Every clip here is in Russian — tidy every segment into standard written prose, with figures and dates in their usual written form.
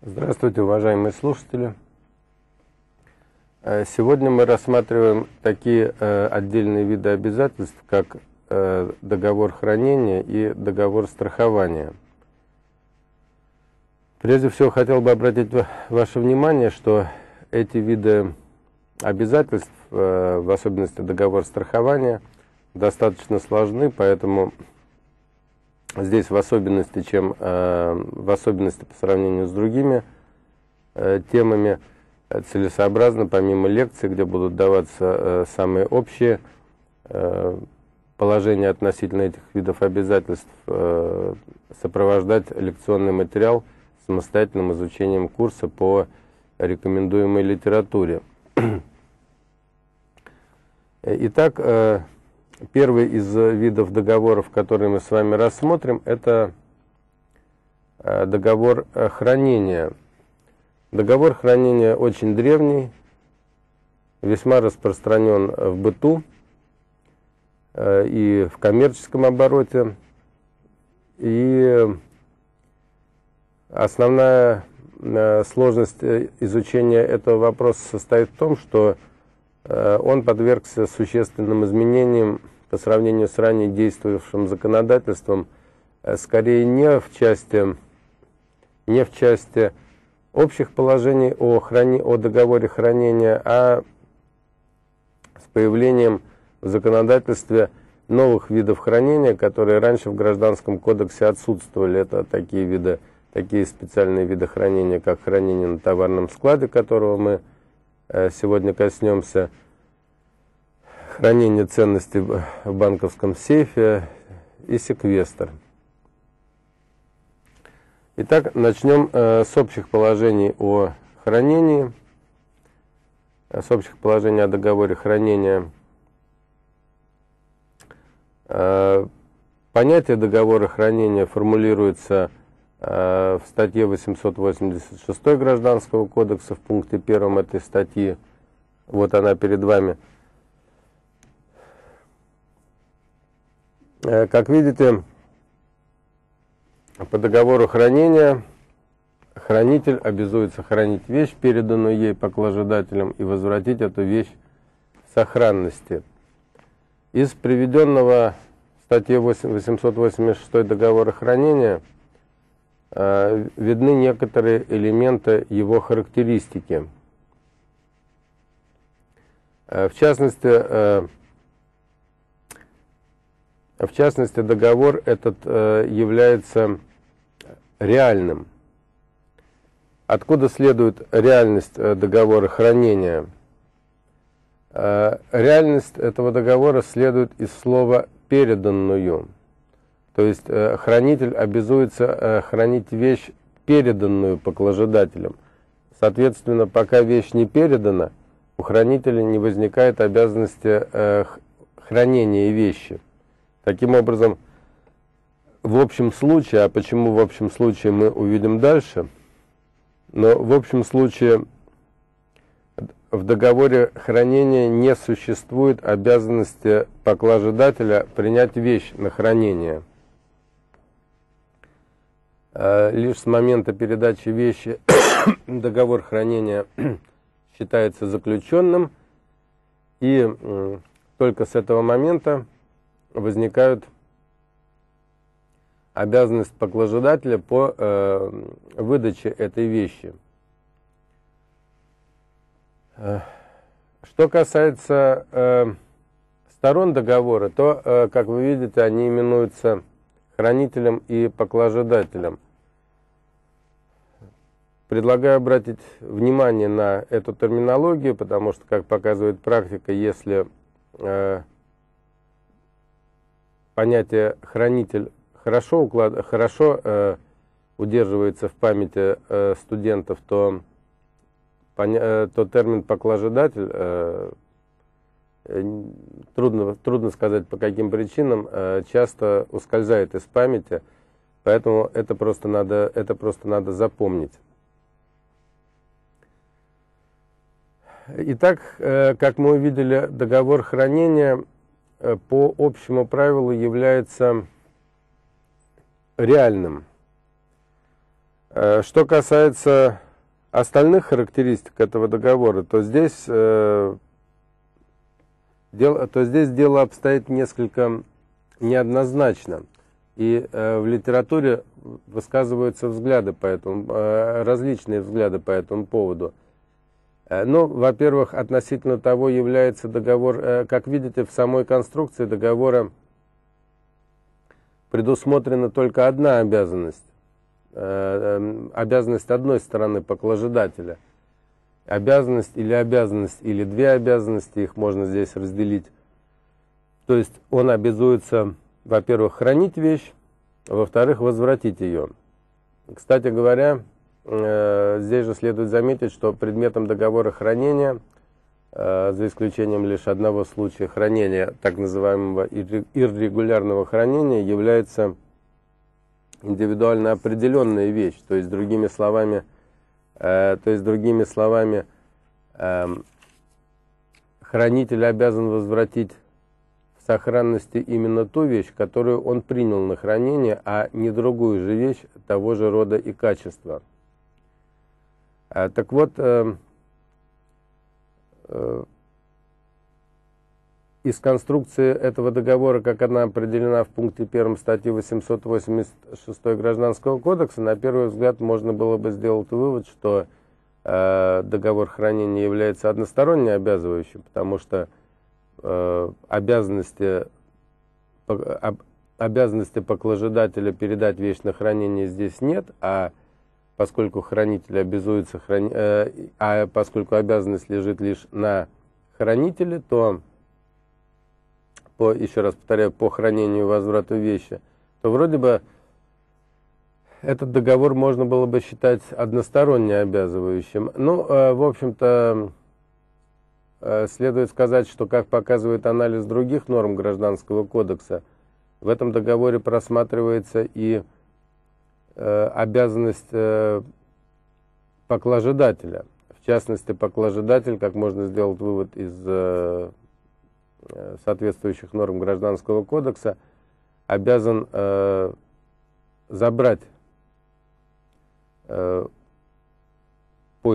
Здравствуйте, уважаемые слушатели! Сегодня мы рассматриваем такие отдельные виды обязательств, как договор хранения и договор страхования. Прежде всего, хотел бы обратить ваше внимание, что эти виды обязательств, в особенности договор страхования, достаточно сложны, поэтому здесь в особенности по сравнению с другими темами целесообразно, помимо лекций, где будут даваться самые общие положения относительно этих видов обязательств, сопровождать лекционный материал самостоятельным изучением курса по рекомендуемой литературе. Итак, первый из видов договоров, которые мы с вами рассмотрим, это договор хранения. Договор хранения очень древний, весьма распространен в быту и в коммерческом обороте. И основная сложность изучения этого вопроса состоит в том, что он подвергся существенным изменениям по сравнению с ранее действовавшим законодательством, скорее не в части общих положений о договоре хранения, а с появлением в законодательстве новых видов хранения, которые раньше в Гражданском кодексе отсутствовали. Это такие специальные виды хранения, как хранение на товарном складе, которого мы сегодня коснемся, хранение ценностей в банковском сейфе и секвестр. Итак, начнем с общих положений о хранении, с общих положений о договоре хранения. Понятие договора хранения формулируется в статье 886 Гражданского кодекса, в пункте 1 этой статьи, вот она перед вами. Как видите, по договору хранения хранитель обязуется хранить вещь, переданную ей поклажедателем, и возвратить эту вещь в сохранности. Из приведенного в статье 886 договора хранения видны некоторые элементы его характеристики. В частности, договор этот является реальным. Откуда следует реальность договора хранения? Реальность этого договора следует из слова «переданную». То есть хранитель обязуется хранить вещь, переданную поклажедателем. Соответственно, пока вещь не передана, у хранителя не возникает обязанности хранения вещи. Таким образом, в общем случае, а почему в общем случае, мы увидим дальше, но в общем случае в договоре хранения не существует обязанности поклажедателя принять вещь на хранение. Лишь с момента передачи вещи договор хранения считается заключенным, и только с этого момента возникает обязанность поклажедателя по выдаче этой вещи. Что касается сторон договора, то, как вы видите, они именуются хранителем и поклажедателем. Предлагаю обратить внимание на эту терминологию, потому что, как показывает практика, если понятие «хранитель» хорошо удерживается в памяти студентов, то термин «поклажедатель» трудно сказать, по каким причинам, часто ускользает из памяти, поэтому это просто надо запомнить. Итак, как мы увидели, договор хранения по общему правилу является реальным. Что касается остальных характеристик этого договора, то здесь дело обстоит несколько неоднозначно. И в литературе высказываются взгляды по этому, различные взгляды по этому поводу. Ну, во-первых, относительно того, является договор, как видите, в самой конструкции договора предусмотрена только одна обязанность. Обязанность одной стороны покладодателя. Обязанность или две обязанности, их можно здесь разделить. То есть он обязуется, во-первых, хранить вещь, во-вторых, возвратить ее. Кстати говоря, здесь же следует заметить, что предметом договора хранения, за исключением лишь одного случая хранения, так называемого иррегулярного хранения, является индивидуально определенная вещь. То есть, другими словами, хранитель обязан возвратить в сохранности именно ту вещь, которую он принял на хранение, а не другую же вещь того же рода и качества. Так вот, из конструкции этого договора, как она определена в пункте 1 статьи 886 Гражданского кодекса, на первый взгляд можно было бы сделать вывод, что договор хранения является односторонне обязывающим, потому что обязанности поклажедателя передать вещь на хранение здесь нет, а поскольку хранитель обязуется, поскольку обязанность лежит лишь на хранителе, то, еще раз повторяю, по хранению и возврату вещи, то вроде бы этот договор можно было бы считать односторонне обязывающим. Ну, в общем-то, следует сказать, что, как показывает анализ других норм Гражданского кодекса, в этом договоре просматривается и обязанность поклажедателя. В частности, поклажедатель, как можно сделать вывод из соответствующих норм Гражданского кодекса, обязан забрать по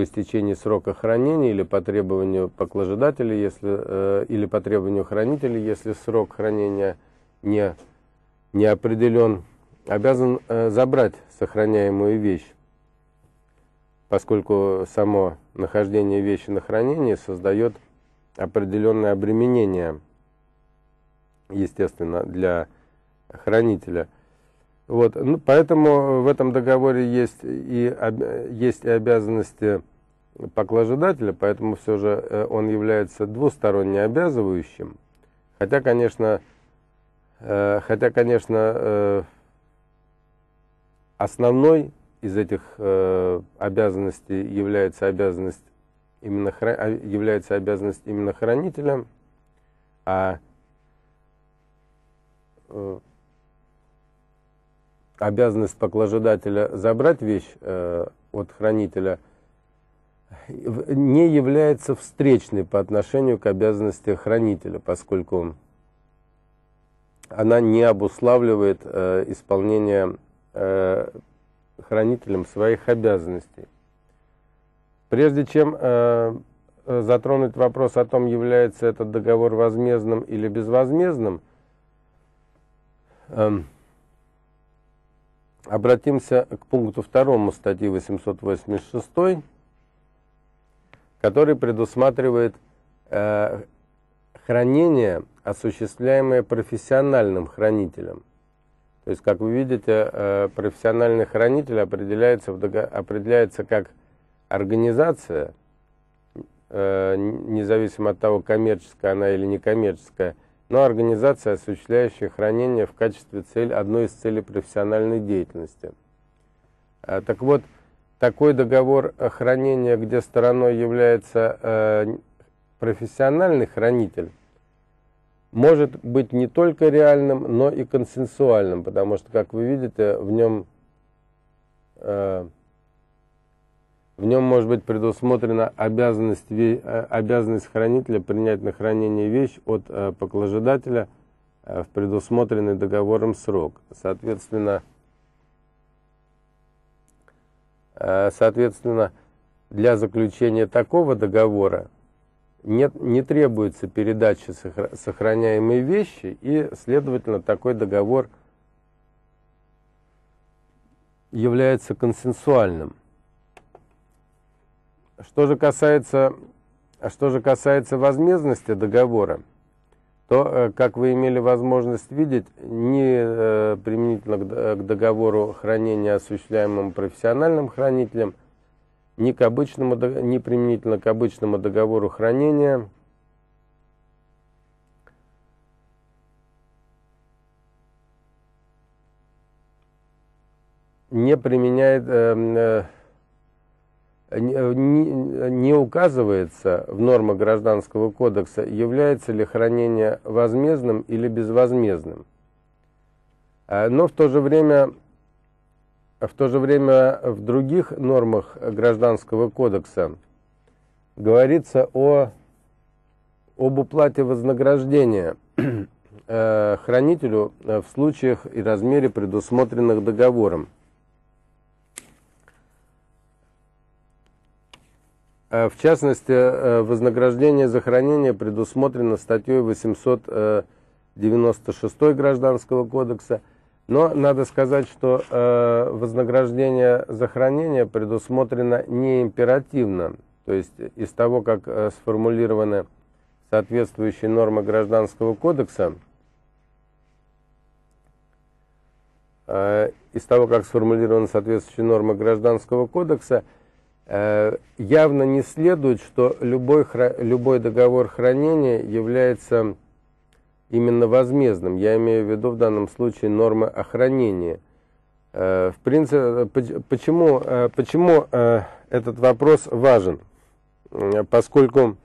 истечении срока хранения или по требованию поклажедателя, или по требованию хранителя, если срок хранения не определен, обязан забрать сохраняемую вещь, поскольку само нахождение вещи на хранении создает определенное обременение, естественно, для хранителя. Вот. Ну, поэтому в этом договоре есть и обязанности поклажедателя, поэтому все же он является двусторонне обязывающим. Хотя, конечно, основной из этих обязанностей является обязанность именно хранителя, а обязанность поклажедателя забрать вещь от хранителя не является встречной по отношению к обязанности хранителя, поскольку она не обуславливает исполнение хранителем своих обязанностей. Прежде чем затронуть вопрос о том, является этот договор возмездным или безвозмездным, обратимся к пункту 2 статьи 886, который предусматривает хранение, осуществляемое профессиональным хранителем. То есть, как вы видите, профессиональный хранитель определяется как организация, независимо от того, коммерческая она или некоммерческая, но организация, осуществляющая хранение в качестве одной из целей профессиональной деятельности. Так вот, такой договор хранения, где стороной является профессиональный хранитель, может быть не только реальным, но и консенсуальным, потому что, как вы видите, в нем может быть предусмотрена обязанность хранителя принять на хранение вещь от поклажедателя в предусмотренный договором срок. Соответственно, Соответственно, для заключения такого договора не требуется передача сохраняемой вещи, и, следовательно, такой договор является консенсуальным. Что же касается возмездности договора, то, как вы имели возможность видеть, не применительно к договору хранения, осуществляемому профессиональным хранителем, не применительно к обычному договору хранения, не указывается в нормах Гражданского кодекса, является ли хранение возмездным или безвозмездным. Но в то же время в других нормах Гражданского кодекса говорится об уплате вознаграждения хранителю в случаях и размере, предусмотренных договором. В частности, вознаграждение за хранение предусмотрено статьей 896 Гражданского кодекса, но надо сказать, что вознаграждение за хранение предусмотрено не императивно, то есть из того, как сформулированы соответствующие нормы Гражданского кодекса, явно не следует, что любой договор хранения является именно возмездным. Я имею в виду в данном случае нормы о хранении. В принципе, почему этот вопрос важен? Поскольку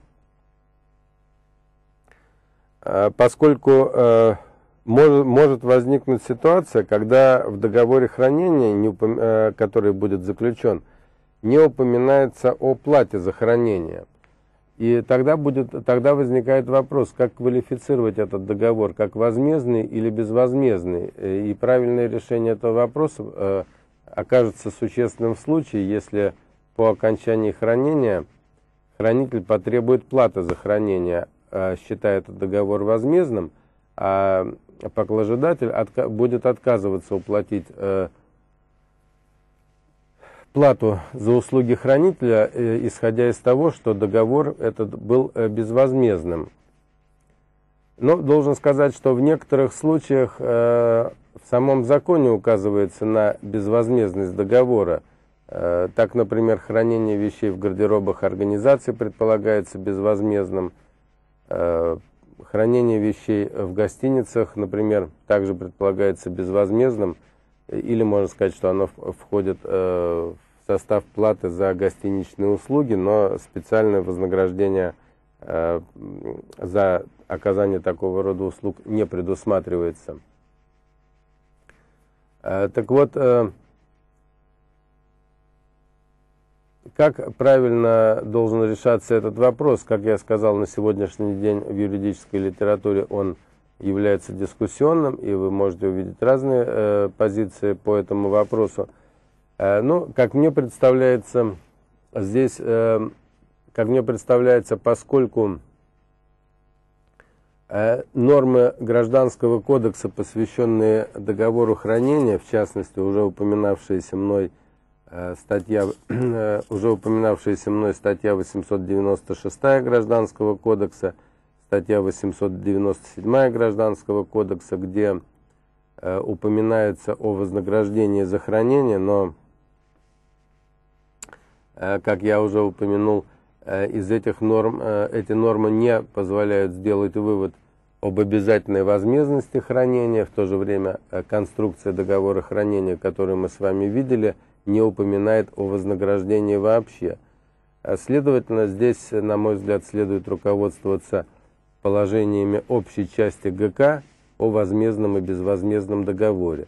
может возникнуть ситуация, когда в договоре хранения, который будет заключен, не упоминается о плате за хранение. И тогда возникает вопрос, как квалифицировать этот договор, как возмездный или безвозмездный. И правильное решение этого вопроса окажется существенным в случае, если по окончании хранения хранитель потребует платы за хранение, считая этот договор возмездным, а поклажедатель будет отказываться уплатить плату за услуги хранителя, исходя из того, что договор этот был безвозмездным. Но должен сказать, что в некоторых случаях в самом законе указывается на безвозмездность договора. Так, например, хранение вещей в гардеробах организации предполагается безвозмездным. Хранение вещей в гостиницах, например, также предполагается безвозмездным. Или можно сказать, что оно входит в состав платы за гостиничные услуги, но специальное вознаграждение за оказание такого рода услуг не предусматривается. Так вот, как правильно должен решаться этот вопрос? Как я сказал, на сегодняшний день в юридической литературе он является дискуссионным, и вы можете увидеть разные позиции по этому вопросу. Как мне представляется, здесь, поскольку нормы Гражданского кодекса, посвященные договору хранения, в частности, уже упоминавшаяся мной статья 896 Гражданского кодекса, статья 897 Гражданского кодекса, где упоминается о вознаграждении за хранение, но, как я уже упомянул, из этих норм эти нормы не позволяют сделать вывод об обязательной возмездности хранения. В то же время конструкция договора хранения, которую мы с вами видели, не упоминает о вознаграждении вообще. Следовательно, здесь, на мой взгляд, следует руководствоваться положениями общей части ГК о возмездном и безвозмездном договоре.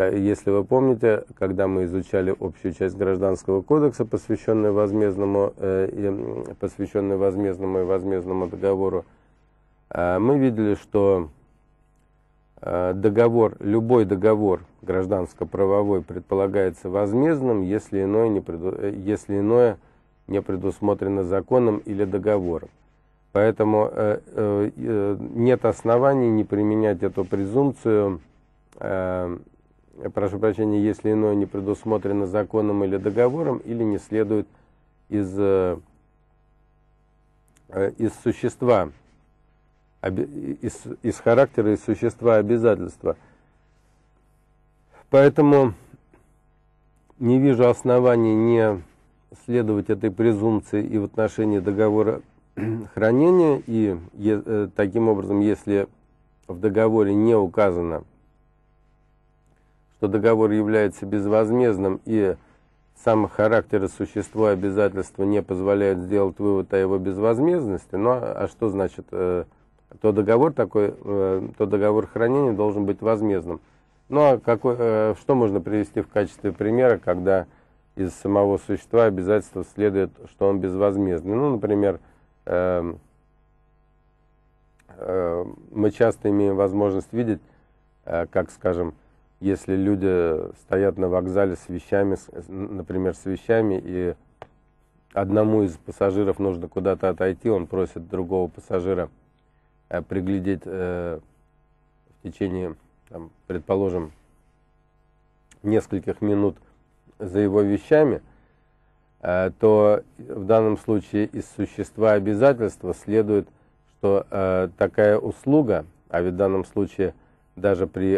Если вы помните, когда мы изучали общую часть Гражданского кодекса, посвященную возмездному и возмездному договору, мы видели, что договор, любой договор гражданско-правовой предполагается возмездным, если иное не предусмотрено законом или договором. Поэтому нет оснований не применять эту презумпцию, прошу прощения, если иное не предусмотрено законом или договором, или не следует из характера, из существа обязательства. Поэтому не вижу оснований не следовать этой презумпции и в отношении договора хранения, и таким образом, если в договоре не указано, что договор является безвозмездным и сам характер и существо обязательства не позволяют сделать вывод о его безвозмездности, но а что значит, то договор хранения должен быть возмездным. Ну а что можно привести в качестве примера, когда из самого существа обязательства следует, что он безвозмездный? Ну, например, мы часто имеем возможность видеть, как, скажем, если люди стоят на вокзале с вещами, например, с вещами, и одному из пассажиров нужно куда-то отойти, он просит другого пассажира приглядеть в течение, там, предположим, нескольких минут за его вещами, то в данном случае из существа обязательства следует, что такая услуга, а ведь в данном случае даже при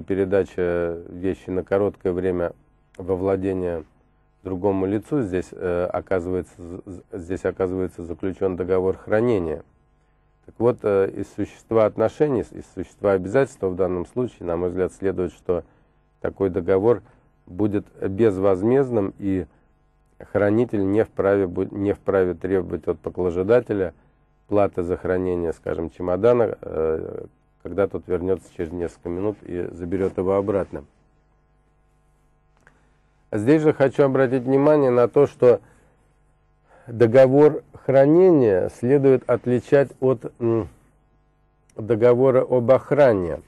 передаче вещи на короткое время во владение другому лицу, здесь оказывается заключен договор хранения. Так вот, из существа отношений, из существа обязательства в данном случае, на мой взгляд, следует, что такой договор будет безвозмездным, и хранитель не вправе требовать от покладодателя платы за хранение, скажем, чемодана, когда тот вернется через несколько минут и заберет его обратно. Здесь же хочу обратить внимание на то, что договор хранения следует отличать от договора об охране,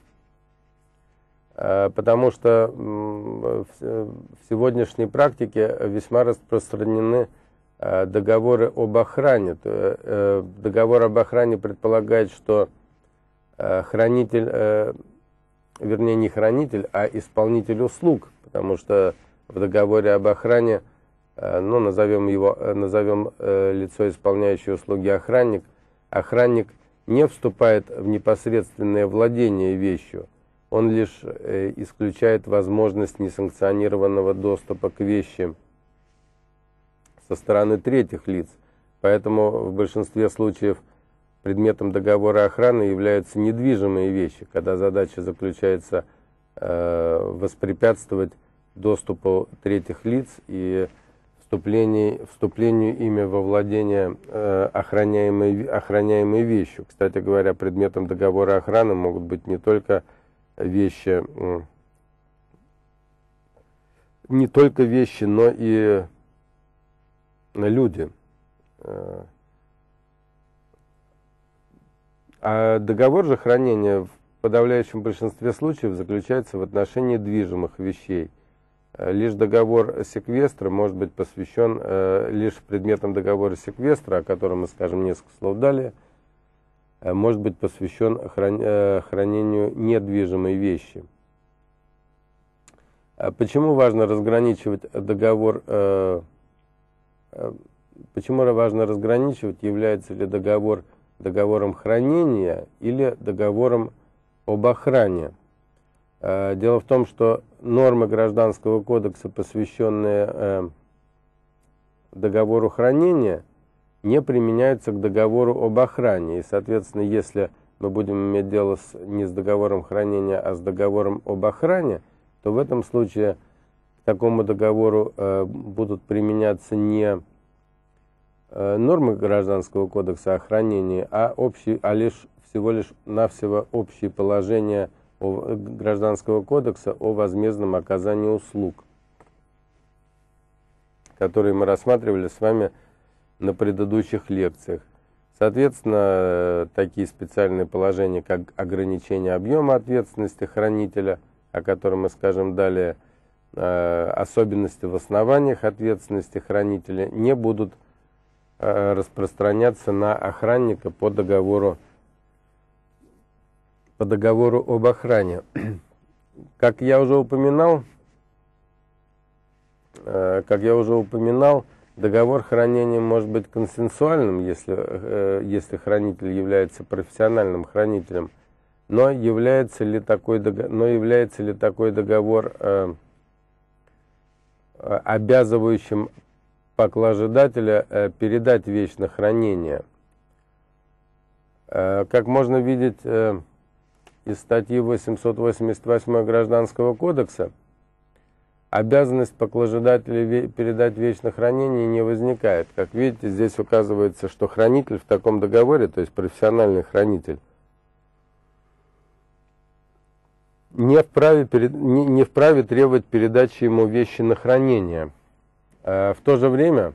потому что в сегодняшней практике весьма распространены договоры об охране. Договор об охране предполагает, что хранитель, вернее, не хранитель, а исполнитель услуг, потому что в договоре об охране, ну, назовем лицо, исполняющее услуги, охранник. Охранник не вступает в непосредственное владение вещью, он лишь исключает возможность несанкционированного доступа к вещи со стороны третьих лиц. Поэтому в большинстве случаев предметом договора охраны являются недвижимые вещи, когда задача заключается воспрепятствовать доступу третьих лиц и вступлению ими во владение охраняемой вещью. Кстати говоря, предметом договора охраны могут быть не только вещи, но и люди. А договор же хранения в подавляющем большинстве случаев заключается в отношении движимых вещей. Лишь договор секвестра может быть посвящен лишь предметам договора секвестра, о котором мы скажем несколько слов далее, может быть посвящен хранению недвижимой вещи. Почему важно разграничивать, является ли договор договором хранения или договором об охране. Дело в том, что нормы Гражданского кодекса, посвященные договору хранения, не применяются к договору об охране. И, соответственно, если мы будем иметь дело не с договором хранения, а с договором об охране, то в этом случае к такому договору будут применяться не нормы Гражданского кодекса о хранении, а всего лишь навсего общие положения Гражданского кодекса о возмездном оказании услуг, которые мы рассматривали с вами на предыдущих лекциях. Соответственно, такие специальные положения, как ограничение объема ответственности хранителя, о котором мы скажем далее, особенности в основаниях ответственности хранителя не будут распространяться на охранника по договору об охране. Как я уже упоминал, договор хранения может быть консенсуальным, если хранитель является профессиональным хранителем, но является ли такой договор обязывающим поклажедателя передать вещь на хранение. Как можно видеть из статьи 888 Гражданского кодекса, обязанность поклажедателя передать вещь на хранение не возникает. Как видите, здесь указывается, что хранитель в таком договоре, то есть профессиональный хранитель, не вправе требовать передачи ему вещи на хранение. В то же время,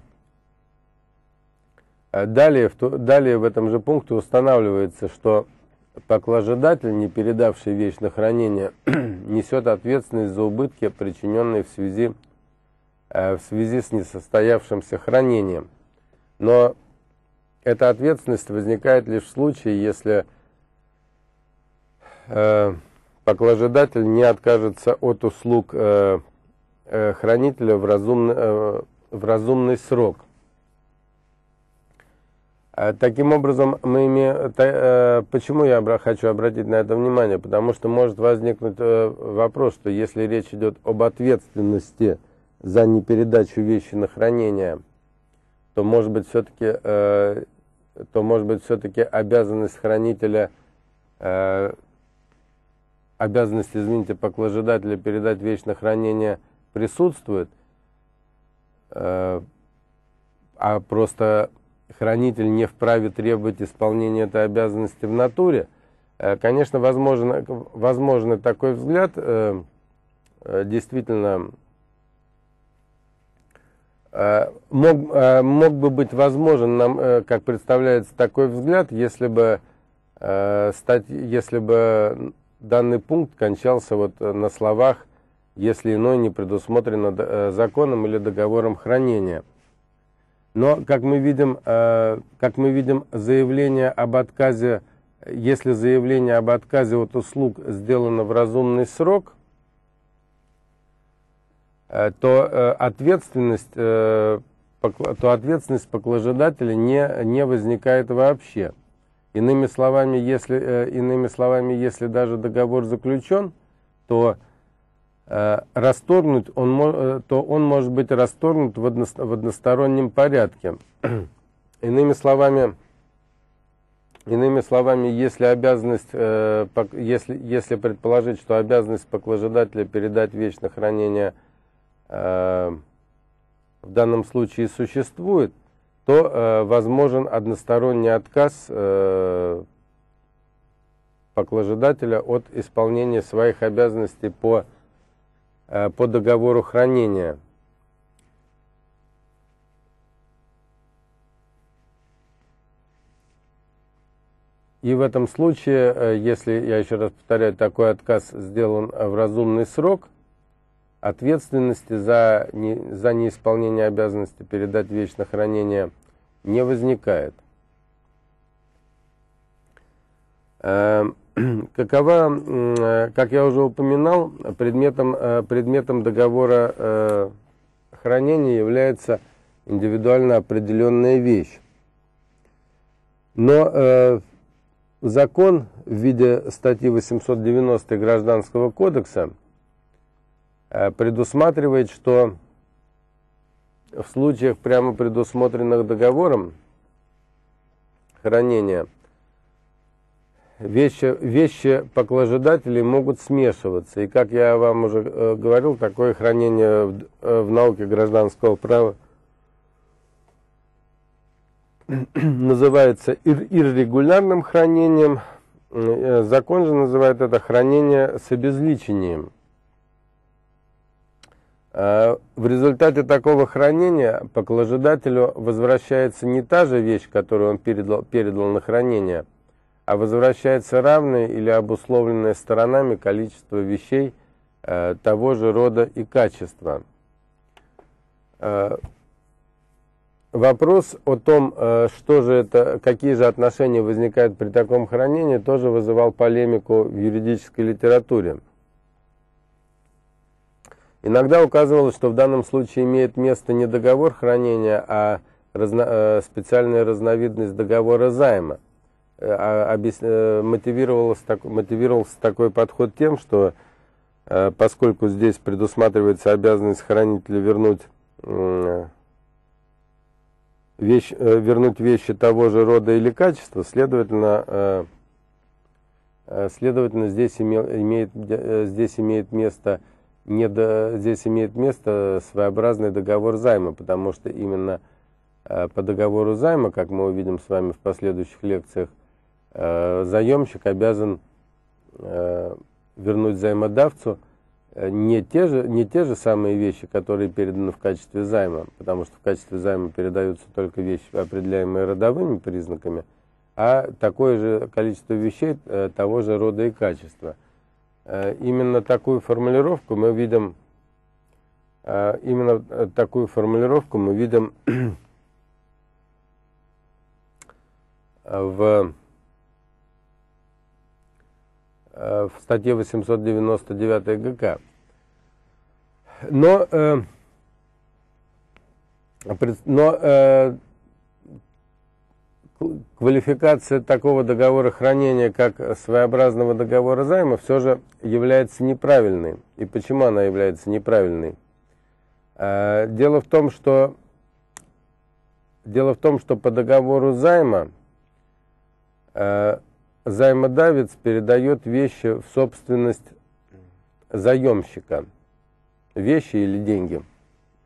далее в этом же пункте устанавливается, что поклажедатель, не передавший вещь на хранение, несет ответственность за убытки, причиненные в связи с несостоявшимся хранением. Но эта ответственность возникает лишь в случае, если поклажедатель не откажется от услуг хранителя в разумный срок. Таким образом, почему я хочу обратить на это внимание? Потому что может возникнуть вопрос, что если речь идет об ответственности за непередачу вещи на хранение, то может быть все-таки обязанность хранителя, поклажедателя передать вещь на хранение присутствует, а просто хранитель не вправе требовать исполнения этой обязанности в натуре. Конечно, возможен такой взгляд. Действительно, мог бы быть возможен нам, как представляется, такой взгляд, если бы данный пункт кончался вот на словах «если иное не предусмотрено законом или договором хранения». Но, как мы видим, если заявление об отказе от услуг сделано в разумный срок, то ответственность поклажедателя не возникает вообще. Иными словами, если даже договор заключен, то он может быть расторгнут в одностороннем порядке. Иными словами, если предположить, что обязанность поклажедателя передать вещь на хранение в данном случае существует, то возможен односторонний отказ поклажедателя от исполнения своих обязанностей по договору хранения. И в этом случае, если, я еще раз повторяю, такой отказ сделан в разумный срок, ответственности за неисполнение обязанности передать вещь на хранение не возникает. Как я уже упоминал, предметом договора хранения является индивидуально определенная вещь. Но закон в виде статьи 890 Гражданского кодекса предусматривает, что в случаях, прямо предусмотренных договором хранения, вещи поклажедателей могут смешиваться. И, как я вам уже говорил, такое хранение в науке гражданского права называется иррегулярным хранением. Закон же называет это хранение с обезличением. В результате такого хранения поклажедателю возвращается не та же вещь, которую он передал на хранение, а возвращается равное или обусловленное сторонами количество вещей того же рода и качества. Вопрос о том, что же это, какие же отношения возникают при таком хранении, тоже вызывал полемику в юридической литературе. Иногда указывалось, что в данном случае имеет место не договор хранения, а специальная разновидность договора займа. Мотивировался такой подход тем, что поскольку здесь предусматривается обязанность хранителя вернуть вещи того же рода или качества, следовательно здесь имеет место своеобразный договор займа, потому что именно по договору займа, как мы увидим с вами в последующих лекциях, заемщик обязан вернуть займодавцу не те же самые вещи, которые переданы в качестве займа, потому что в качестве займа передаются только вещи, определяемые родовыми признаками, а такое же количество вещей того же рода и качества. Именно такую формулировку мы видим в статье 899 ГК. Но квалификация такого договора хранения, как своеобразного договора займа, все же является неправильной. И почему она является неправильной? Дело в том, что по договору займа займодавец передает вещи в собственность заемщика. Вещи или деньги.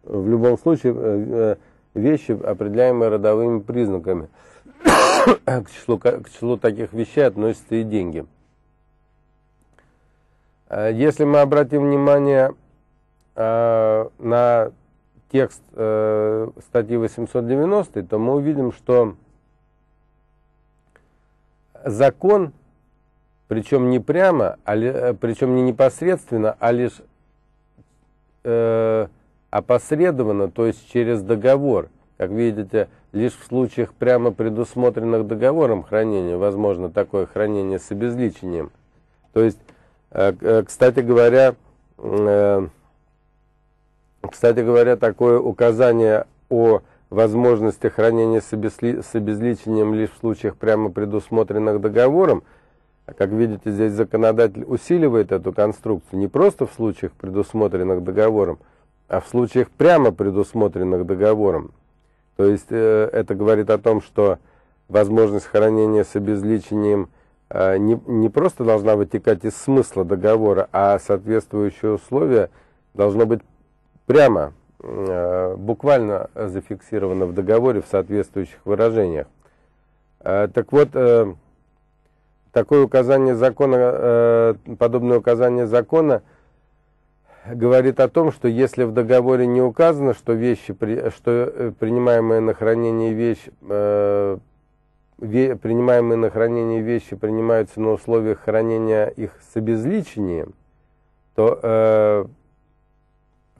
В любом случае, вещи, определяемые родовыми признаками. К числу таких вещей относятся и деньги. Если мы обратим внимание на текст статьи 890, то мы увидим, что закон, причем не прямо, причем не непосредственно, а лишь опосредованно, то есть через договор. Как видите, лишь в случаях, прямо предусмотренных договором хранения, возможно такое хранение с обезличением. То есть, кстати говоря, такое указание о возможности хранения с обезличением лишь в случаях, прямо предусмотренных договором, как видите, здесь законодатель усиливает эту конструкцию не просто в случаях, предусмотренных договором, а в случаях, прямо предусмотренных договором. То есть это говорит о том, что возможность хранения с обезличением не просто должна вытекать из смысла договора, а соответствующее условие должно быть прямо, буквально зафиксировано в договоре в соответствующих выражениях. Так вот, подобное указание закона говорит о том, что если в договоре не указано, что принимаемые на хранение вещи принимаются на условиях хранения их с обезличением, то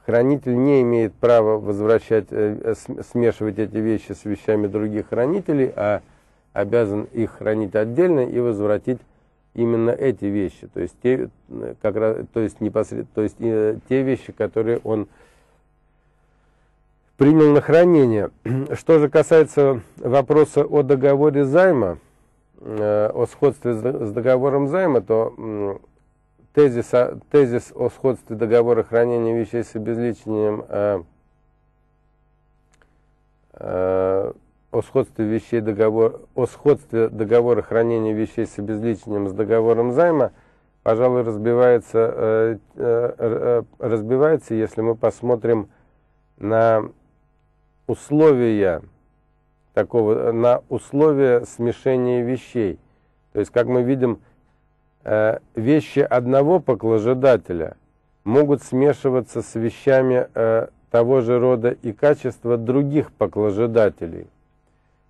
хранитель не имеет права смешивать эти вещи с вещами других хранителей, а обязан их хранить отдельно и возвратить именно эти вещи, то есть те вещи, которые он принял на хранение. Что же касается вопроса о договоре займа, о сходстве с договором займа, то тезис о сходстве договора хранения вещей с обезличением, о сходстве договора хранения вещей с обезличением с договором займа, пожалуй, разбивается, если мы посмотрим на условия смешения вещей. То есть, как мы видим, вещи одного поклажедателя могут смешиваться с вещами того же рода и качества других поклажедателей.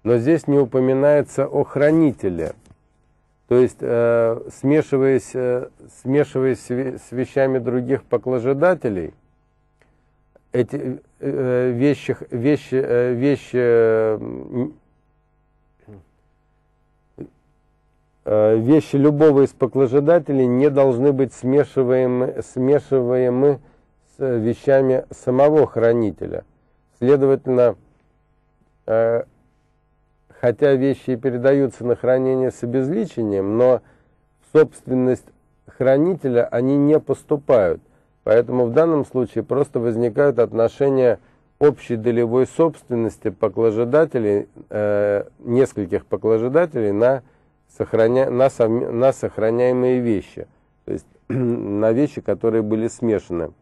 Но здесь не упоминается о хранителе. То есть, смешиваясь с вещами других поклажедателей, эти вещи любого из поклажедателей не должны быть смешиваемы с вещами самого хранителя. Следовательно, хотя вещи и передаются на хранение с обезличением, но в собственность хранителя они не поступают. Поэтому в данном случае просто возникают отношения общей долевой собственности поклажедателей, нескольких поклажедателей на сохраняемые вещи, то есть на вещи, которые были смешаны.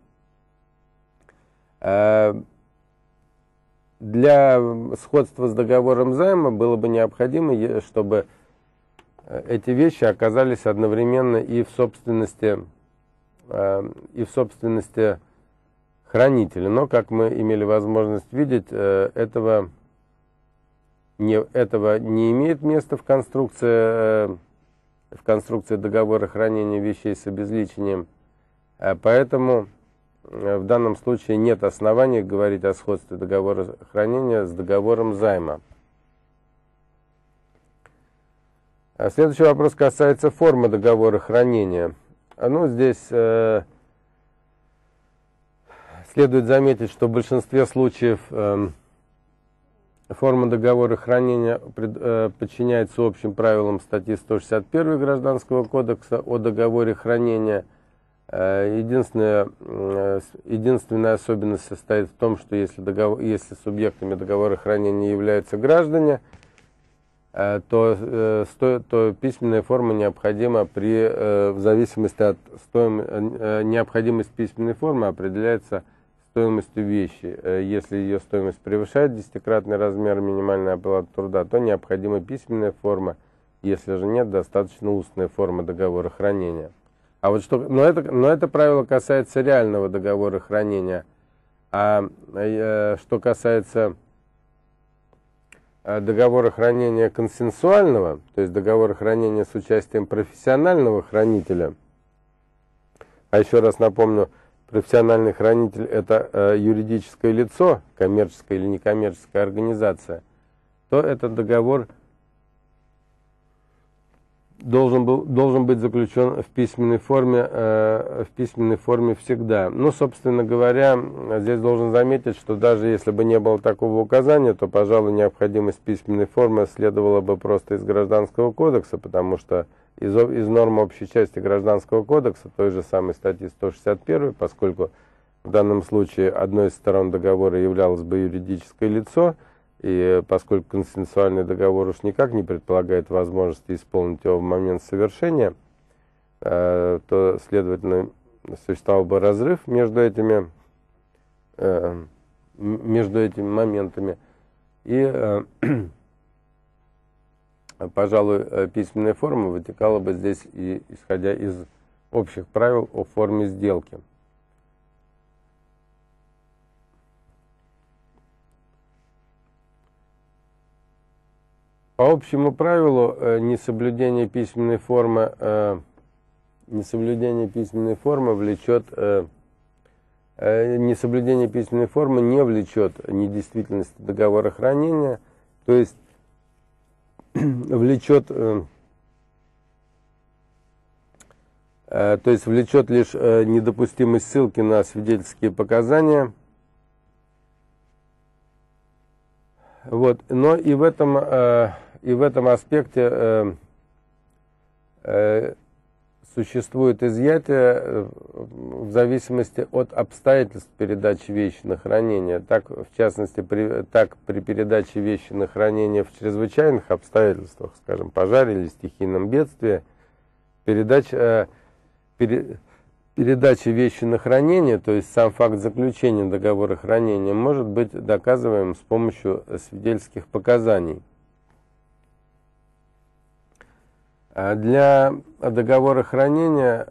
Для сходства с договором займа было бы необходимо, чтобы эти вещи оказались одновременно и в собственности хранителя. Но, как мы имели возможность видеть, этого не имеет места в конструкции договора хранения вещей с обезличением. Поэтому в данном случае нет оснований говорить о сходстве договора хранения с договором займа. Следующий вопрос касается формы договора хранения. Здесь следует заметить, что в большинстве случаев форма договора хранения подчиняется общим правилам статьи 161 Гражданского кодекса о договоре хранения. Единственная особенность состоит в том, что если субъектами договора хранения являются граждане, то письменная форма необходима в зависимости от стоимости. Необходимость письменной формы определяется стоимостью вещи. Если ее стоимость превышает 10-кратный размер минимальной оплаты труда, то необходима письменная форма. Если же нет, достаточно устная форма договора хранения. Но это правило касается реального договора хранения. Что касается договора хранения консенсуального, то есть договора хранения с участием профессионального хранителя. А еще раз напомню, профессиональный хранитель – это юридическое лицо, коммерческая или некоммерческая организация, то этот договор должен быть заключен в письменной форме всегда. Собственно говоря, здесь должен заметить, что даже если бы не было такого указания, то, пожалуй, необходимость письменной формы следовала бы просто из Гражданского кодекса, потому что из норм общей части Гражданского кодекса, той же самой статьи 161, поскольку в данном случае одной из сторон договора являлось бы юридическое лицо, и поскольку консенсуальный договор уж никак не предполагает возможности исполнить его в момент совершения, то, следовательно, существовал бы разрыв между этими моментами. И, пожалуй, письменная форма вытекала бы здесь, исходя из общих правил о форме сделки. По общему правилу, несоблюдение письменной формы не влечет недействительности договора хранения, то есть влечет лишь недопустимость ссылки на свидетельские показания. Но и в этом аспекте существует изъятие в зависимости от обстоятельств передачи вещи на хранение. Так, в частности, при передаче вещи на хранение в чрезвычайных обстоятельствах, скажем, пожаре или стихийном бедствии, передача вещи на хранение, то есть сам факт заключения договора хранения, может быть доказываем с помощью свидетельских показаний. Для договора хранения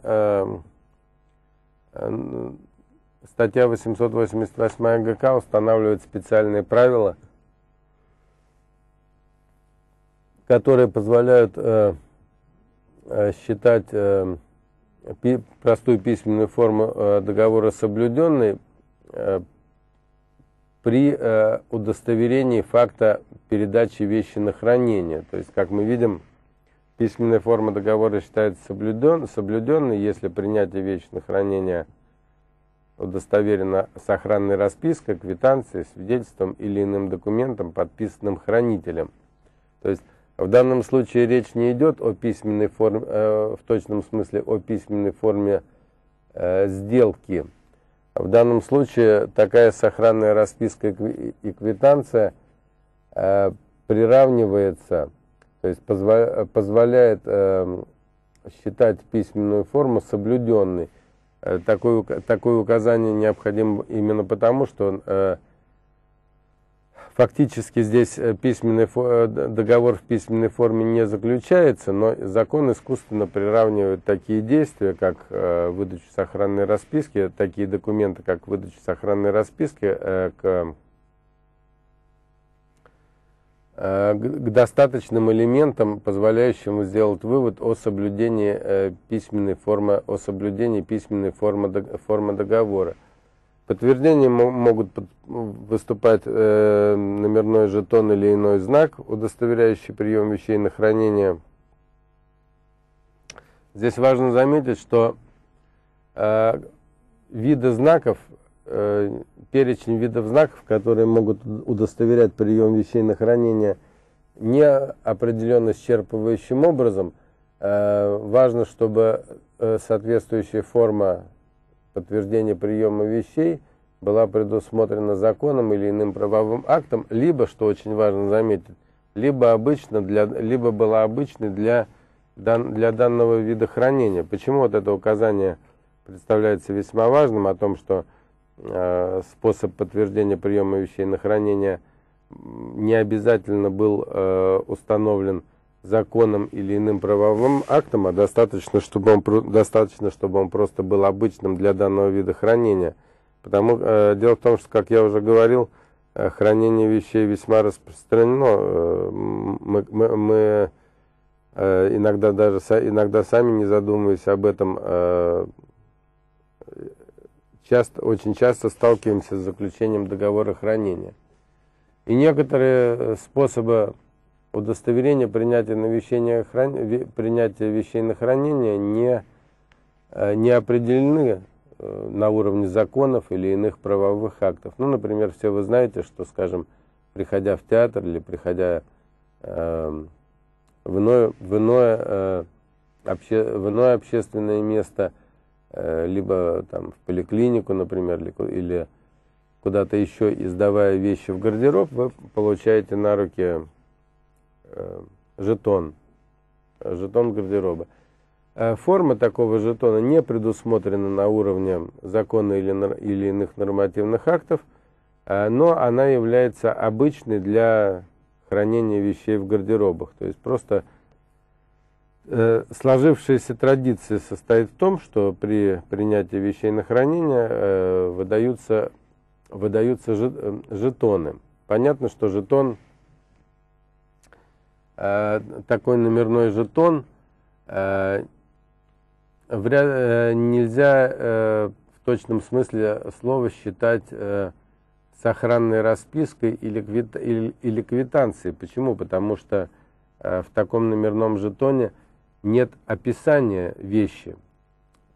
Статья 888 ГК устанавливает специальные правила, которые позволяют считать простую письменную форму договора соблюденной при удостоверении факта передачи вещи на хранение. То есть, как мы видим, письменная форма договора считается соблюденной, если принятие вещи на хранение удостоверено сохранной распиской, квитанцией, свидетельством или иным документом, подписанным хранителем. То есть в данном случае речь не идет о письменной форме, в точном смысле о письменной форме сделки. В данном случае такая сохранная расписка и квитанция приравнивается, то есть позволяет считать письменную форму соблюденной. Такое указание необходимо именно потому, что фактически здесь договор в письменной форме не заключается, но закон искусственно приравнивает такие действия, как выдачу сохранной расписки, такие документы, как выдача сохранной расписки, к достаточным элементам, позволяющим сделать вывод о соблюдении письменной формы договора. Подтверждением могут выступать номерной жетон или иной знак, удостоверяющий прием вещей на хранение. Здесь важно заметить, что виды знаков, перечень видов знаков, которые могут удостоверять прием вещей на хранение, не определен исчерпывающим образом. Важно, чтобы соответствующая форма подтверждения приема вещей была предусмотрена законом или иным правовым актом, либо, что очень важно заметить, либо была обычной для данного вида хранения. Почему вот это указание представляется весьма важным, о том, что способ подтверждения приема вещей на хранение не обязательно был установлен законом или иным правовым актом, а достаточно, чтобы он просто был обычным для данного вида хранения. Потому, дело в том, что, как я уже говорил, хранение вещей весьма распространено. Мы иногда сами не задумываясь об этом, очень часто сталкиваемся с заключением договора хранения. И некоторые способы удостоверения принятия вещей на хранение не определены на уровне законов или иных правовых актов. Ну, например, все вы знаете, что, скажем, приходя в театр или приходя в иное общественное место, либо там, в поликлинику, например, или куда-то еще, издавая вещи в гардероб, вы получаете на руки жетон гардероба. Форма такого жетона не предусмотрена на уровне закона или иных нормативных актов, но она является обычной для хранения вещей в гардеробах. То есть просто сложившаяся традиция состоит в том, что при принятии вещей на хранение выдаются жетоны. Понятно, что жетон, такой номерной жетон, нельзя в точном смысле слова считать сохранной распиской или квитанцией. Почему? Потому что в таком номерном жетоне нет описания вещи,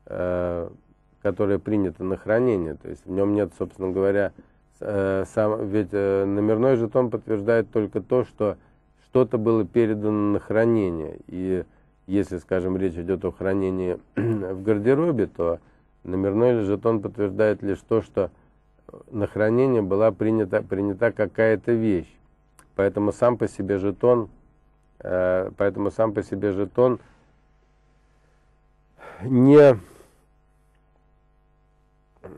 которая принята на хранение. То есть в нем нет, собственно говоря, ведь номерной жетон подтверждает только то, что что-то было передано на хранение. И если, скажем, речь идет о хранении в гардеробе, то номерной жетон подтверждает лишь то, что на хранение была принята какая-то вещь. Поэтому сам по себе жетон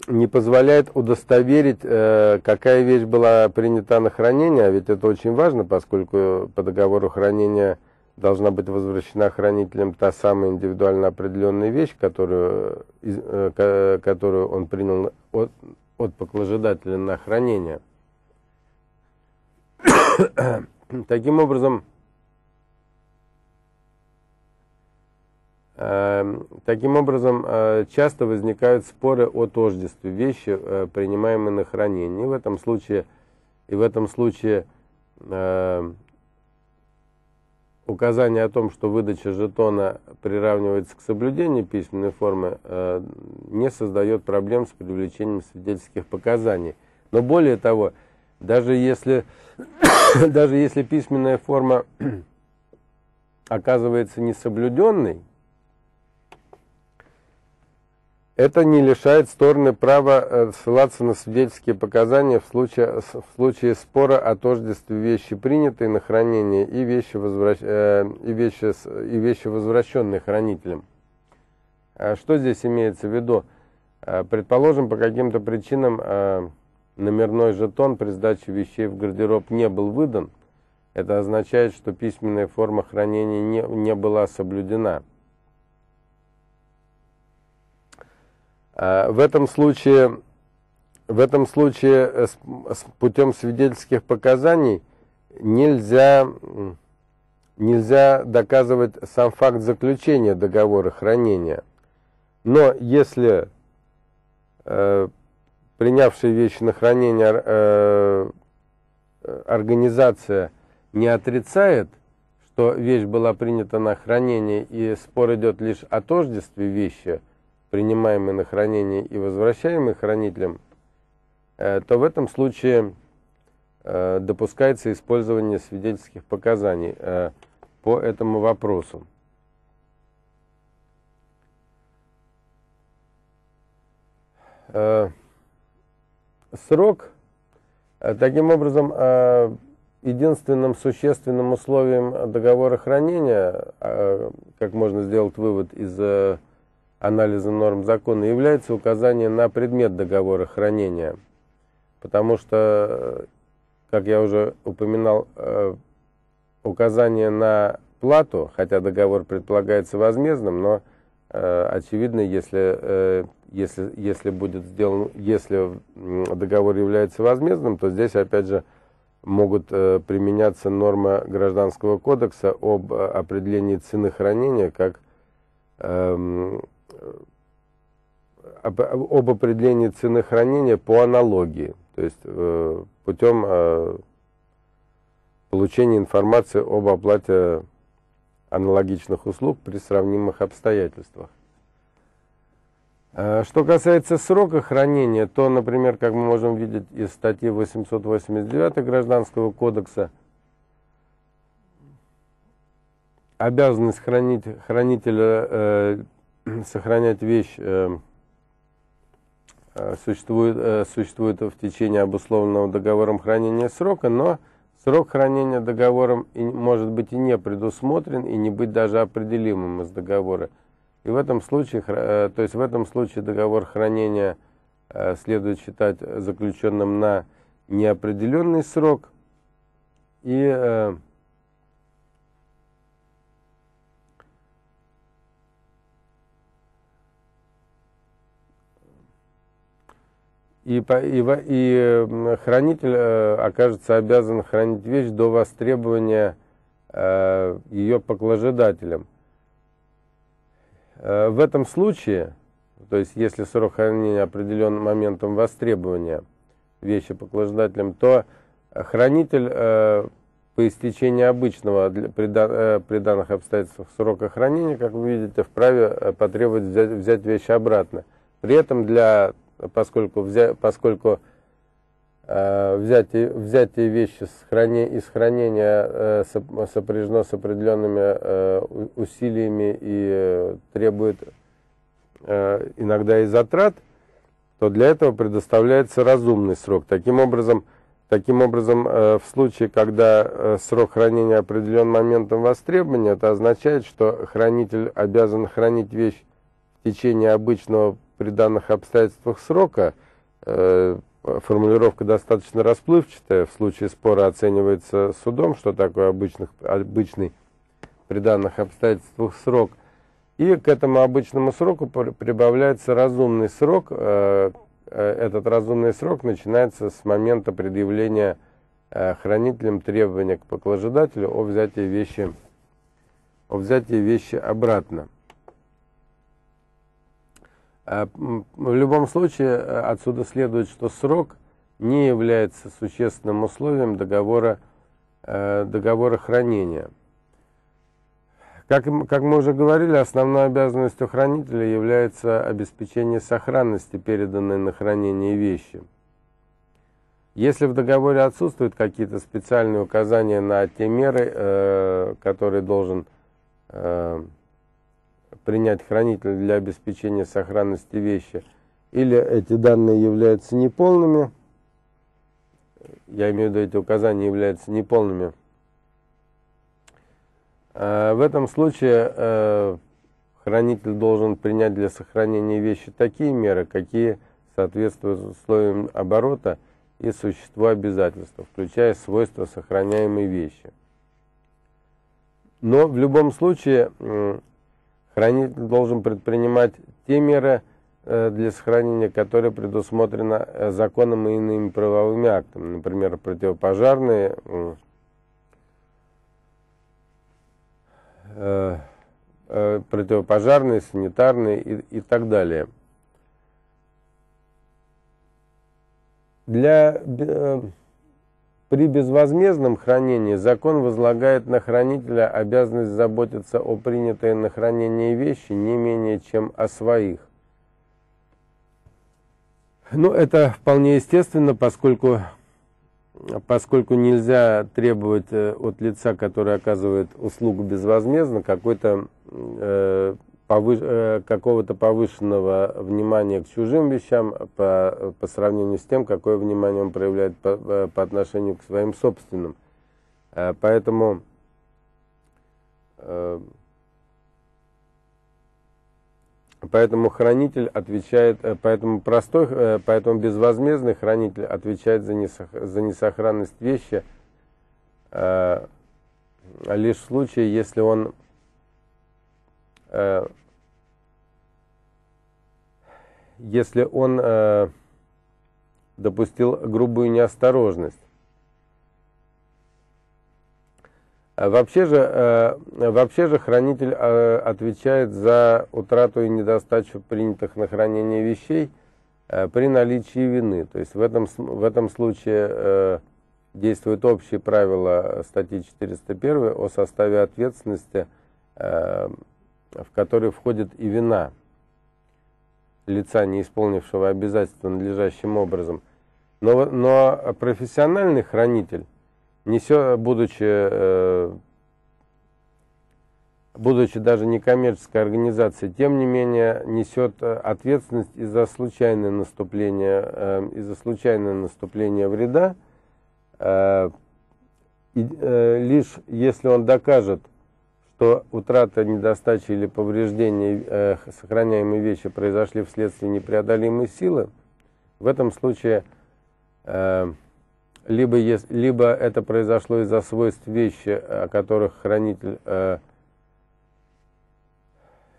не позволяет удостоверить, какая вещь была принята на хранение, а ведь это очень важно, поскольку по договору хранения должна быть возвращена хранителям та самая индивидуально определенная вещь, которую он принял от поклажедателя на хранение. Таким образом, часто возникают споры о тождестве вещи, принимаемой на хранение. И в этом случае указание о том, что выдача жетона приравнивается к соблюдению письменной формы, не создает проблем с привлечением свидетельских показаний. Но более того, даже если письменная форма оказывается несоблюденной, это не лишает стороны права ссылаться на свидетельские показания в случае спора о тождестве вещи, принятой на хранение, и вещи, возвращенной хранителем. Что здесь имеется в виду? Предположим, по каким-то причинам номерной жетон при сдаче вещей в гардероб не был выдан. Это означает, что письменная форма хранения не была соблюдена. В этом случае путем свидетельских показаний нельзя доказывать сам факт заключения договора хранения. Но если принявшая вещи на хранение организация не отрицает, что вещь была принята на хранение, и спор идет лишь о тождестве вещи, принимаемый на хранение и возвращаемый хранителем, то в этом случае допускается использование свидетельских показаний по этому вопросу. Срок. Таким образом, единственным существенным условием договора хранения, как можно сделать вывод из анализа норм закона, является указание на предмет договора хранения, потому что, как я уже упоминал, указание на плату, хотя договор предполагается возмездным, но очевидно, если договор является возмездным, то здесь опять же могут применяться нормы Гражданского кодекса об определении цены хранения как об определении цены хранения по аналогии, то есть путем получения информации об оплате аналогичных услуг при сравнимых обстоятельствах. Что касается срока хранения, то, например, как мы можем видеть из статьи 889 Гражданского кодекса, обязанность хранителя сохранять вещь существует в течение обусловленного договором хранения срока, но срок хранения договором может быть и не предусмотрен, и не быть даже определимым из договора. И в этом случае договор хранения следует считать заключенным на неопределенный срок, и хранитель окажется обязан хранить вещь до востребования ее поклажедателем. В этом случае, то есть если срок хранения определен моментом востребования вещи поклажедателем, то хранитель по истечении обычного при данных обстоятельствах срока хранения, как вы видите, вправе потребовать взять вещи обратно. При этом поскольку взятие вещи из хранения сопряжено с определенными усилиями и требует иногда и затрат, то для этого предоставляется разумный срок. Таким образом, в случае, когда срок хранения определен моментом востребования, это означает, что хранитель обязан хранить вещь в течение обычного при данных обстоятельствах срока. Формулировка достаточно расплывчатая. В случае спора оценивается судом, что такое обычный при данных обстоятельствах срок. И к этому обычному сроку прибавляется разумный срок. Этот разумный срок начинается с момента предъявления хранителям требования к поклажедателю о взятии вещи обратно. В любом случае, отсюда следует, что срок не является существенным условием договора хранения. Как мы уже говорили, основной обязанностью хранителя является обеспечение сохранности переданной на хранение вещи. Если в договоре отсутствуют какие-то специальные указания на те меры, которые должен принять хранитель для обеспечения сохранности вещи, или эти данные являются неполными, я имею в виду, эти указания являются неполными, в этом случае хранитель должен принять для сохранения вещи такие меры, какие соответствуют условиям оборота и существу обязательства, включая свойства сохраняемой вещи. Но в любом случае хранитель должен предпринимать те меры для сохранения, которые предусмотрены законом и иными правовыми актами, например, противопожарные, санитарные и так далее. При безвозмездном хранении закон возлагает на хранителя обязанность заботиться о принятой на хранение вещи не менее, чем о своих. Ну, это вполне естественно, поскольку нельзя требовать от лица, который оказывает услугу безвозмездно, какого-то повышенного внимания к чужим вещам по сравнению с тем, какое внимание он проявляет по отношению к своим собственным. Поэтому безвозмездный хранитель отвечает за несохранность вещи лишь в случае, если он допустил грубую неосторожность. Вообще же хранитель отвечает за утрату и недостачу принятых на хранение вещей при наличии вины. То есть в этом случае действуют общие правила статьи 401 о составе ответственности, в который входит и вина лица, не исполнившего обязательства надлежащим образом. Но профессиональный хранитель, будучи даже некоммерческой организацией, тем не менее несет ответственность и за случайное наступление вреда, лишь если он докажет, что утрата, недостача или повреждение сохраняемой вещи произошли вследствие непреодолимой силы. В этом случае либо это произошло из-за свойств вещи, о которых хранитель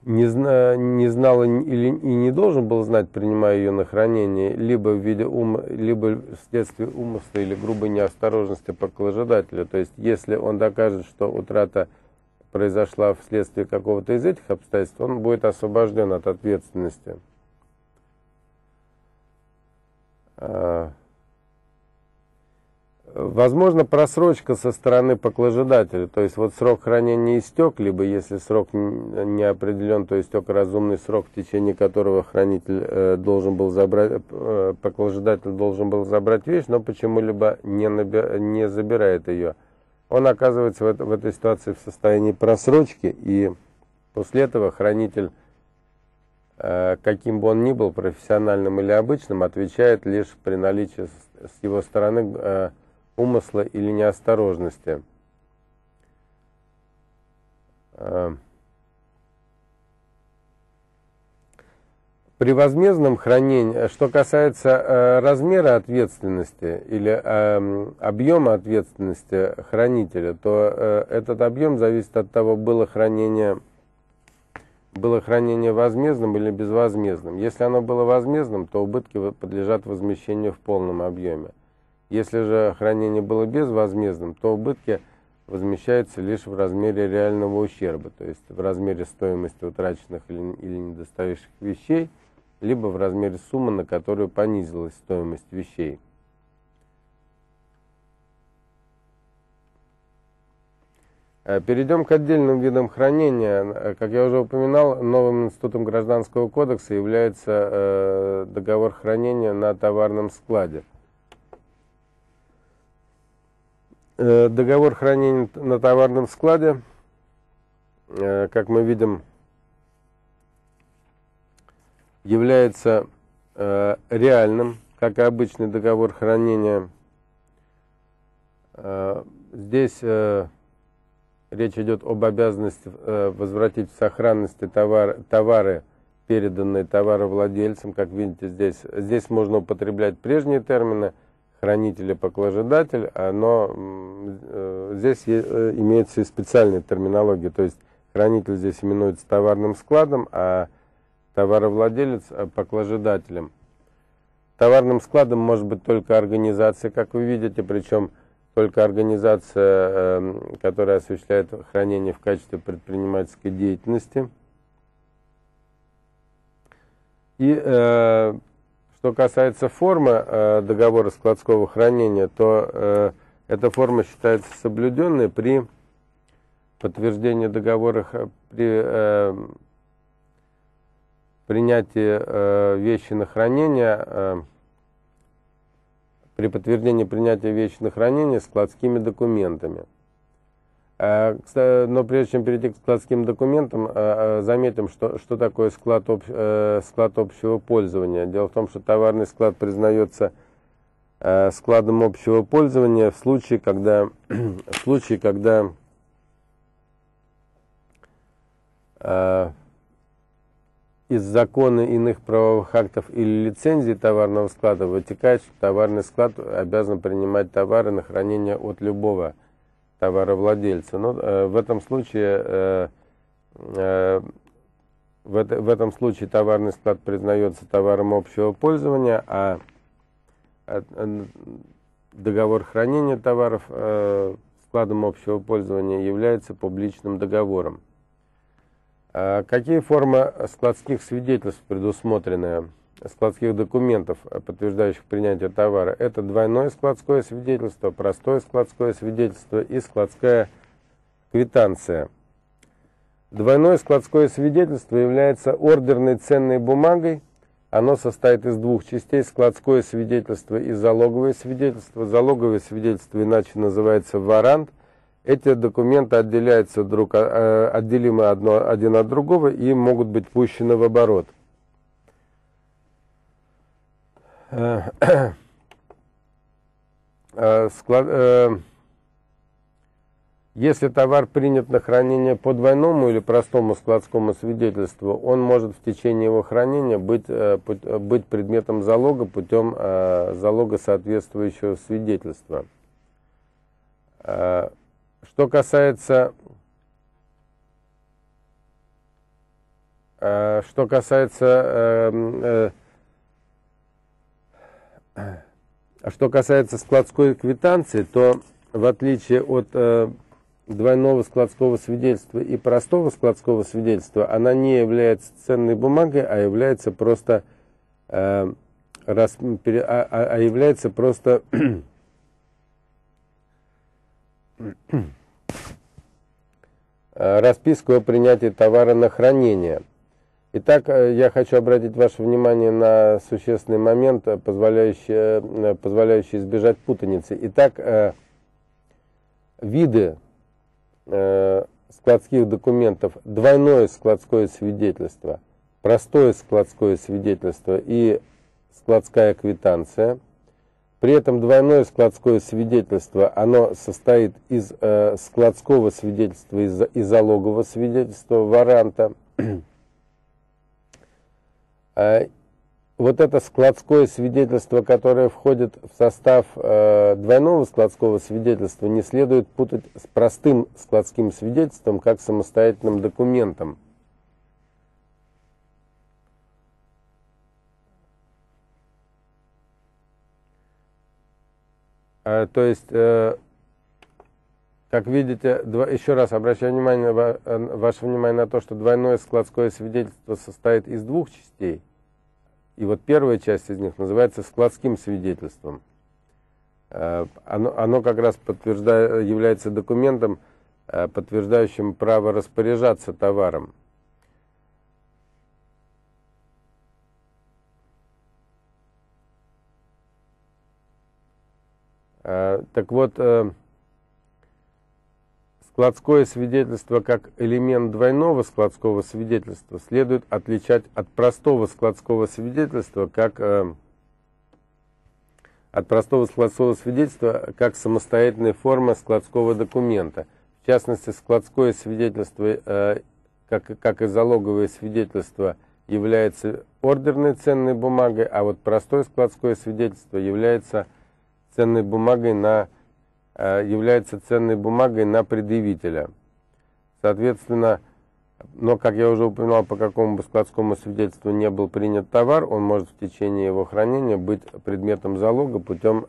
не знал и не должен был знать, принимая ее на хранение, либо либо вследствие умысла или грубой неосторожности поклажедателя. То есть если он докажет, что утрата произошла вследствие какого-то из этих обстоятельств, он будет освобожден от ответственности. Возможно, просрочка со стороны поклажедателя, то есть вот срок хранения истек, либо если срок не определен, то истек разумный срок, в течение которого поклажедатель должен был забрать вещь, но почему-либо не забирает ее. Он оказывается в этой ситуации в состоянии просрочки, и после этого хранитель, каким бы он ни был, профессиональным или обычным, отвечает лишь при наличии с его стороны умысла или неосторожности. При возмездном хранении, что касается размера ответственности или объема ответственности хранителя, то этот объем зависит от того, было хранение возмездным или безвозмездным. Если оно было возмездным, то убытки подлежат возмещению в полном объеме. Если же хранение было безвозмездным, то убытки возмещаются лишь в размере реального ущерба, то есть в размере стоимости утраченных или недостающих вещей, либо в размере суммы, на которую понизилась стоимость вещей. Перейдем к отдельным видам хранения. Как я уже упоминал, новым институтом Гражданского кодекса является договор хранения на товарном складе. Договор хранения на товарном складе, как мы видим, является реальным, как и обычный договор хранения. Здесь речь идет об обязанности возвратить в сохранности товары, переданные товаровладельцам. Как видите, здесь можно употреблять прежние термины хранитель и поклажедатель, но здесь имеется и специальная терминология. То есть хранитель здесь именуется товарным складом, а товаровладелец поклажедателем. Товарным складом может быть только организация, как вы видите, причем только организация, которая осуществляет хранение в качестве предпринимательской деятельности. И что касается формы договора складского хранения, то эта форма считается соблюденной при подтверждении договора, при принятии вещи на хранение. При подтверждении принятия вещи на хранение складскими документами. Но прежде чем перейти к складским документам, заметим, что такое склад общего пользования. Дело в том, что товарный склад признается складом общего пользования в случае, когда из закона, иных правовых актов или лицензий товарного склада вытекает, что товарный склад обязан принимать товары на хранение от любого товаровладельца. Но в этом случае товарный склад признается товаром общего пользования, а договор хранения товаров складом общего пользования является публичным договором. Какие формы складских свидетельств предусмотрены, складских документов, подтверждающих принятие товара? Это двойное складское свидетельство, простое складское свидетельство и складская квитанция. Двойное складское свидетельство является ордерной ценной бумагой. Оно состоит из двух частей: складское свидетельство и залоговое свидетельство. Залоговое свидетельство иначе называется варант. Эти документы отделяются отделимы один от другого и могут быть пущены в оборот. Если товар принят на хранение по двойному или простому складскому свидетельству, он может в течение его хранения быть предметом залога путем залога соответствующего свидетельства. Что касается, что касается складской квитанции, то в отличие от двойного складского свидетельства и простого складского свидетельства, она не является ценной бумагой, а является просто расписку о принятии товара на хранение. Итак, я хочу обратить ваше внимание на существенный момент, позволяющий избежать путаницы. Итак, виды складских документов: двойное складское свидетельство, простое складское свидетельство и складская квитанция. При этом двойное складское свидетельство, оно состоит из складского свидетельства и залогового свидетельства, варанта. Вот это складское свидетельство, которое входит в состав двойного складского свидетельства, не следует путать с простым складским свидетельством как самостоятельным документом. То есть, как видите, еще раз обращаю внимание, ваше внимание на то, что двойное складское свидетельство состоит из двух частей. И вот первая часть из них называется складским свидетельством. Оно как раз является документом, подтверждающим право распоряжаться товаром. Так вот, складское свидетельство как элемент двойного складского свидетельства следует отличать от простого складского свидетельства как самостоятельной формы складского документа. В частности, складское свидетельство, как и залоговое свидетельство, является ордерной ценной бумагой, а вот простое складское свидетельство является ценной бумагой на предъявителя. Соответственно, но, как я уже упоминал, по какому бы складскому свидетельству не был принят товар, он может в течение его хранения быть предметом залога путем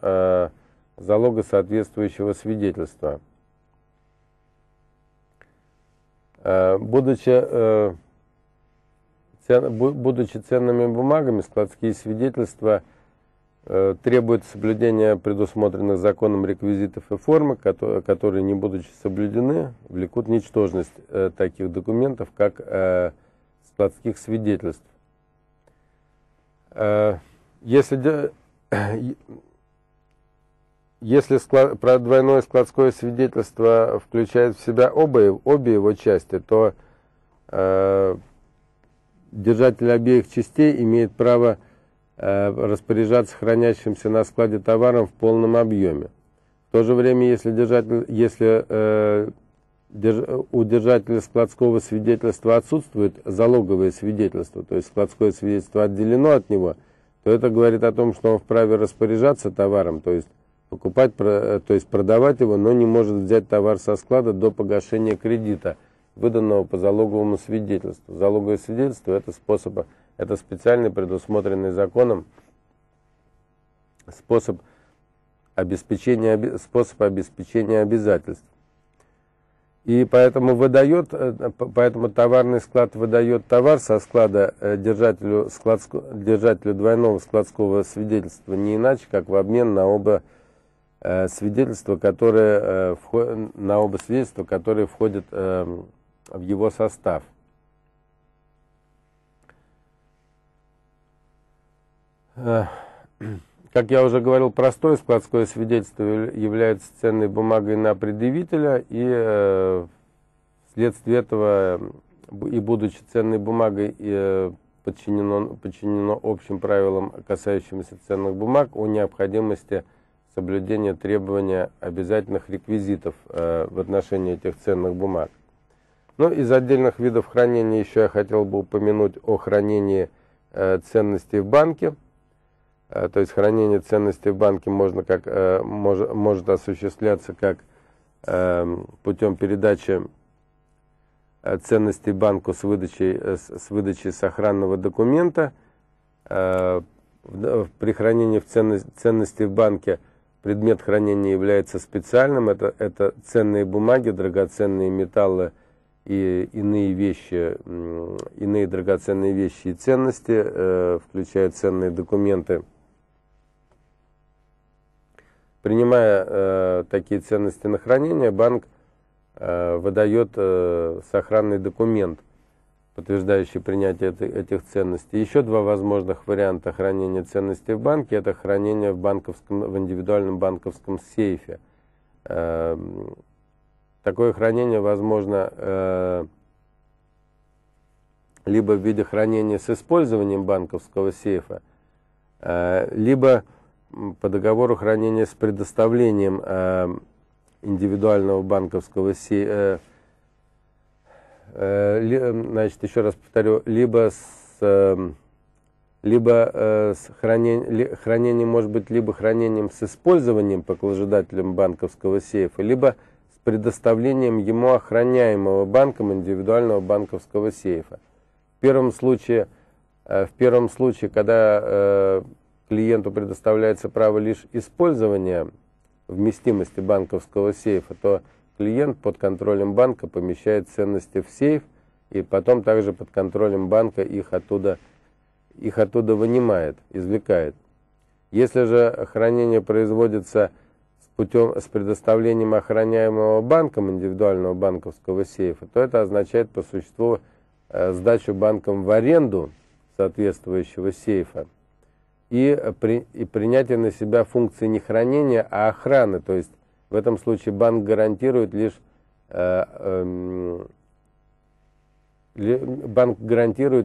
залога соответствующего свидетельства. Будучи ценными бумагами, складские свидетельства требует соблюдения предусмотренных законом реквизитов и формы, которые, не будучи соблюдены, влекут ничтожность таких документов, как складских свидетельств. Если двойное складское свидетельство включает в себя обе его части, то держатель обеих частей имеет право распоряжаться хранящимся на складе товаром в полном объеме. В то же время, если у держателя складского свидетельства отсутствует залоговое свидетельство, то есть складское свидетельство отделено от него, то это говорит о том, что он вправе распоряжаться товаром, то есть продавать его, но не может взять товар со склада до погашения кредита, выданного по залоговому свидетельству. Залоговое свидетельство – это специальный, предусмотренный законом, способ обеспечения обязательств. И поэтому товарный склад выдает товар со склада держателю двойного складского свидетельства не иначе, как в обмен на оба свидетельства, которые входят в его состав. Как я уже говорил, простое складское свидетельство является ценной бумагой на предъявителя, и вследствие этого, и будучи ценной бумагой, подчинено общим правилам, касающимся ценных бумаг, о необходимости соблюдения требования обязательных реквизитов в отношении этих ценных бумаг. Ну, из отдельных видов хранения еще я хотел бы упомянуть о хранении ценностей в банке. То есть хранение ценностей в банке может осуществляться как путем передачи ценностей банку с выдачей сохранного документа. При хранении ценностей в банке предмет хранения является специальным. Это ценные бумаги, драгоценные металлы и иные драгоценные вещи и ценности, включая ценные документы. Принимая такие ценности на хранение, банк выдает сохранный документ, подтверждающий принятие этих ценностей. Еще два возможных варианта хранения ценностей в банке – это хранение в индивидуальном банковском сейфе. Такое хранение возможно либо в виде хранения с использованием банковского сейфа, либо по договору хранения с предоставлением индивидуального банковского сейфа, значит, еще раз повторю, либо с либо хранение может быть либо хранением с использованием поклажедателем банковского сейфа, либо с предоставлением ему охраняемого банком индивидуального банковского сейфа. В первом случае, когда клиенту предоставляется право лишь использования вместимости банковского сейфа, то клиент под контролем банка помещает ценности в сейф и потом также под контролем банка их оттуда вынимает, извлекает. Если же хранение производится с предоставлением охраняемого банком индивидуального банковского сейфа, то это означает по существу сдачу банком в аренду соответствующего сейфа и принятие на себя функции не хранения, а охраны. То есть в этом случае банк гарантирует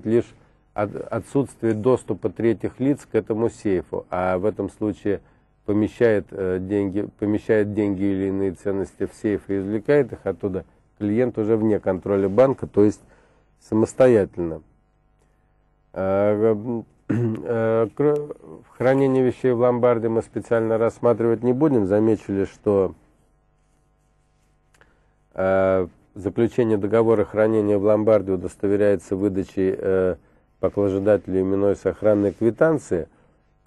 лишь отсутствие доступа третьих лиц к этому сейфу, а в этом случае помещает деньги или иные ценности в сейф и извлекает их оттуда клиент уже вне контроля банка, то есть самостоятельно. Хранение вещей в ломбарде мы специально рассматривать не будем. Заметили, что заключение договора хранения в ломбарде удостоверяется выдачей поклажедателю именной сохранной квитанции.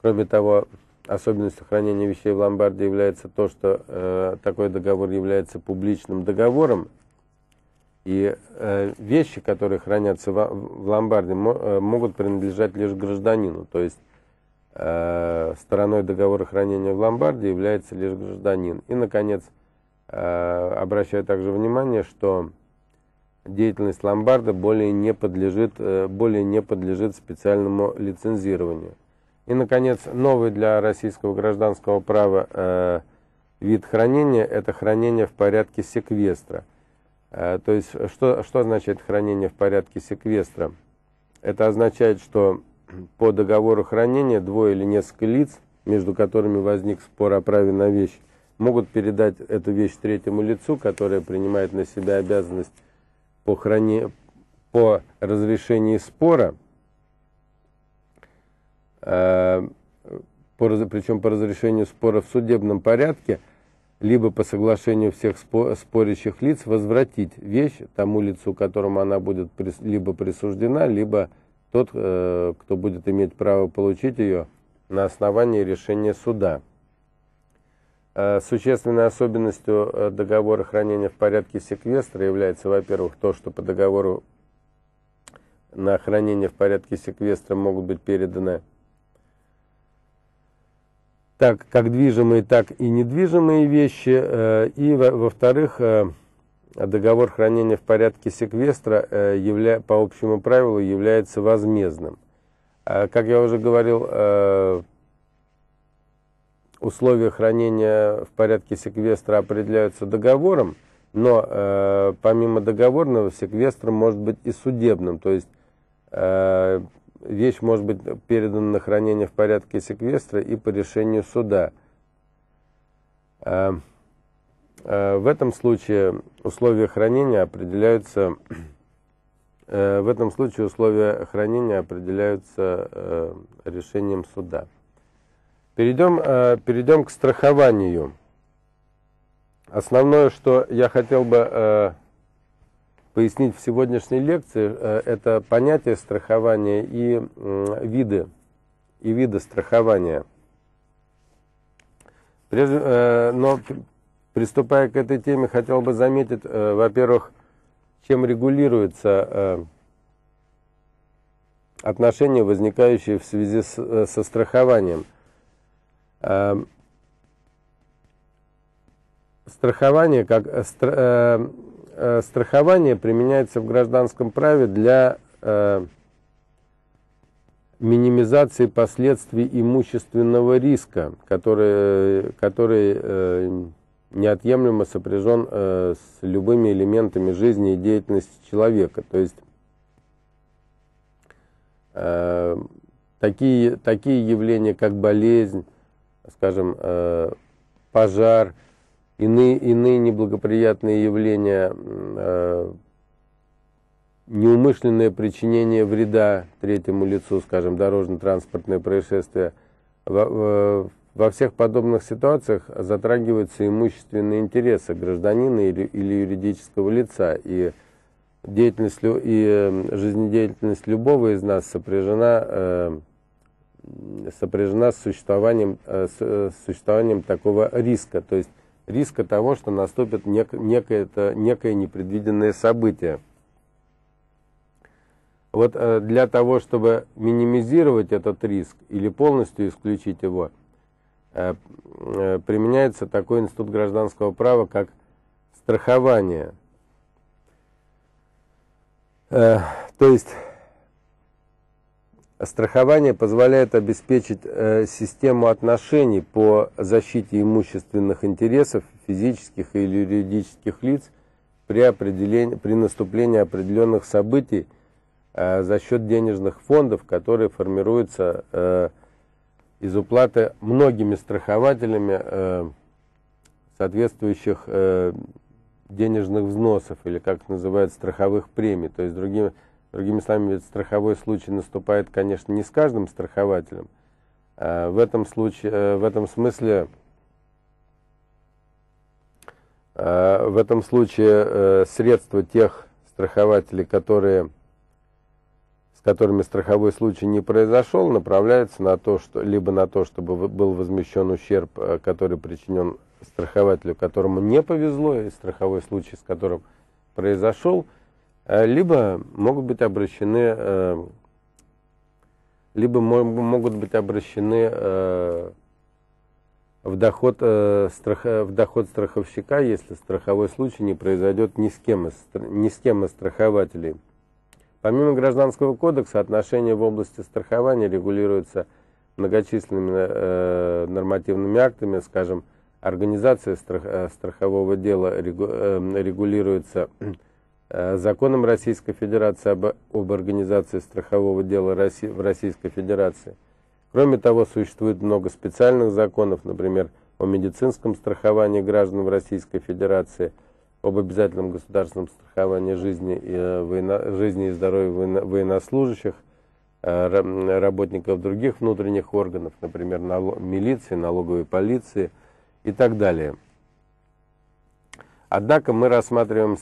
Кроме того, особенностью хранения вещей в ломбарде является то, что такой договор является публичным договором, и вещи, которые хранятся в ломбарде, могут принадлежать лишь гражданину. То есть стороной договора хранения в ломбарде является лишь гражданин. И, наконец, обращаю также внимание, что деятельность ломбарда более не подлежит специальному лицензированию. И, наконец, новый для российского гражданского права вид хранения – это хранение в порядке секвестра. То есть, что означает хранение в порядке секвестра? Это означает, что по договору хранения двое или несколько лиц, между которыми возник спор о праве на вещь, могут передать эту вещь третьему лицу, которое принимает на себя обязанность по разрешении спора, причем по разрешению спора в судебном порядке, либо по соглашению всех спорящих лиц возвратить вещь тому лицу, которому она будет либо присуждена, либо тот, кто будет иметь право получить ее на основании решения суда. Существенной особенностью договора хранения в порядке секвестра является, во-первых, то, что по договору на хранение в порядке секвестра могут быть переданы как движимые, так и недвижимые вещи. И, во-вторых, договор хранения в порядке секвестра по общему правилу является возмездным. Как я уже говорил, условия хранения в порядке секвестра определяются договором, но помимо договорного секвестра может быть и судебным. То есть вещь может быть передана на хранение в порядке секвестра и по решению суда. В этом случае условия хранения определяются решением суда. Перейдем к страхованию. Основное, что я хотел бы пояснить в сегодняшней лекции, это понятие страхования и виды страхования. Но приступая к этой теме, хотел бы заметить, во-первых, чем регулируется отношения, возникающие в связи со страхованием. Страхование страхование применяется в гражданском праве для минимизации последствий имущественного риска, который неотъемлемо сопряжен с любыми элементами жизни и деятельности человека. То есть такие явления, как болезнь, скажем, пожар, иные неблагоприятные явления неумышленное причинение вреда третьему лицу, скажем, дорожно-транспортное происшествие, во всех подобных ситуациях затрагиваются имущественные интересы гражданина или юридического лица, и жизнедеятельность любого из нас сопряжена с существованием такого риска, то есть риска того, что наступит некое непредвиденное событие. Вот для того, чтобы минимизировать этот риск или полностью исключить его, применяется такой институт гражданского права, как страхование. То есть страхование позволяет обеспечить систему отношений по защите имущественных интересов физических или юридических лиц при наступлении определенных событий за счет денежных фондов, которые формируются из уплаты многими страхователями соответствующих денежных взносов, или, как называют, страховых премий. То есть, другими словами, ведь страховой случай наступает, конечно, не с каждым страхователем. В этом случае средства тех страхователей, с которыми страховой случай не произошел, направляются на то, чтобы был возмещен ущерб, который причинен страхователю, которому не повезло, и страховой случай, с которым произошел, либо могут быть обращены в доход страховщика, если страховой случай не произойдет ни с кем из страхователей. Помимо Гражданского кодекса, отношения в области страхования регулируются многочисленными нормативными актами. Скажем, организация страхового дела регулируется законом Российской Федерации об организации страхового дела в Российской Федерации. Кроме того, существует много специальных законов, например, о медицинском страховании граждан в Российской Федерации, об обязательном государственном страховании жизни и здоровья военнослужащих, работников других внутренних органов, например, милиции, налоговой полиции и так далее. Однако мы рассматриваем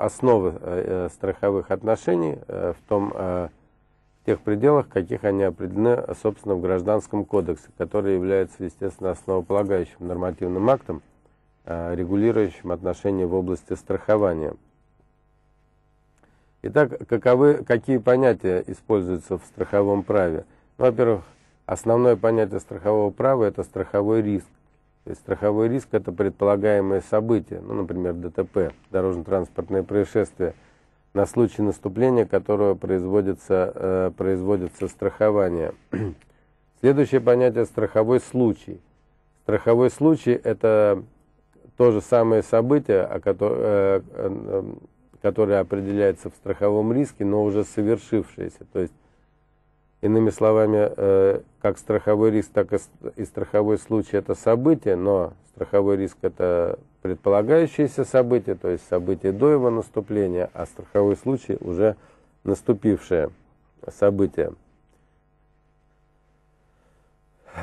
основы страховых отношений в тех пределах, в каких они определены, собственно, в Гражданском кодексе, который является, естественно, основополагающим нормативным актом, регулирующим отношения в области страхования. Итак, какие понятия используются в страховом праве? Ну, во-первых, основное понятие страхового права – это страховой риск. То есть страховой риск – это предполагаемые события, ну, например, ДТП, дорожно-транспортное происшествие, на случай наступления которого производится страхование. Следующее понятие – страховой случай. Страховой случай – это то же самое событие, которое определяется в страховом риске, но уже совершившееся. То есть, иными словами, как страховой риск, так и страховой случай – это событие, но страховой риск – это предполагающееся событие, то есть событие до его наступления, а страховой случай – уже наступившее событие.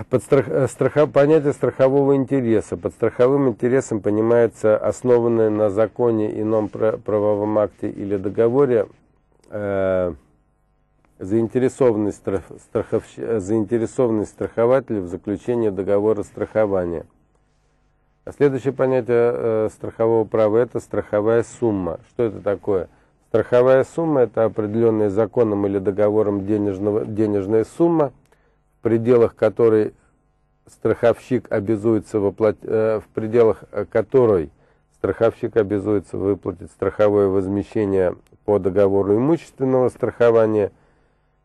Понятие страхового интереса. Под страховым интересом понимается основанное на законе, ином правовом акте или договоре заинтересованность страхователя в заключении договора страхования. Следующее понятие страхового права – это страховая сумма. Что это такое? Страховая сумма – это определенная законом или договором денежная сумма, в пределах которой страховщик обязуется выплатить страховое возмещение по договору имущественного страхования,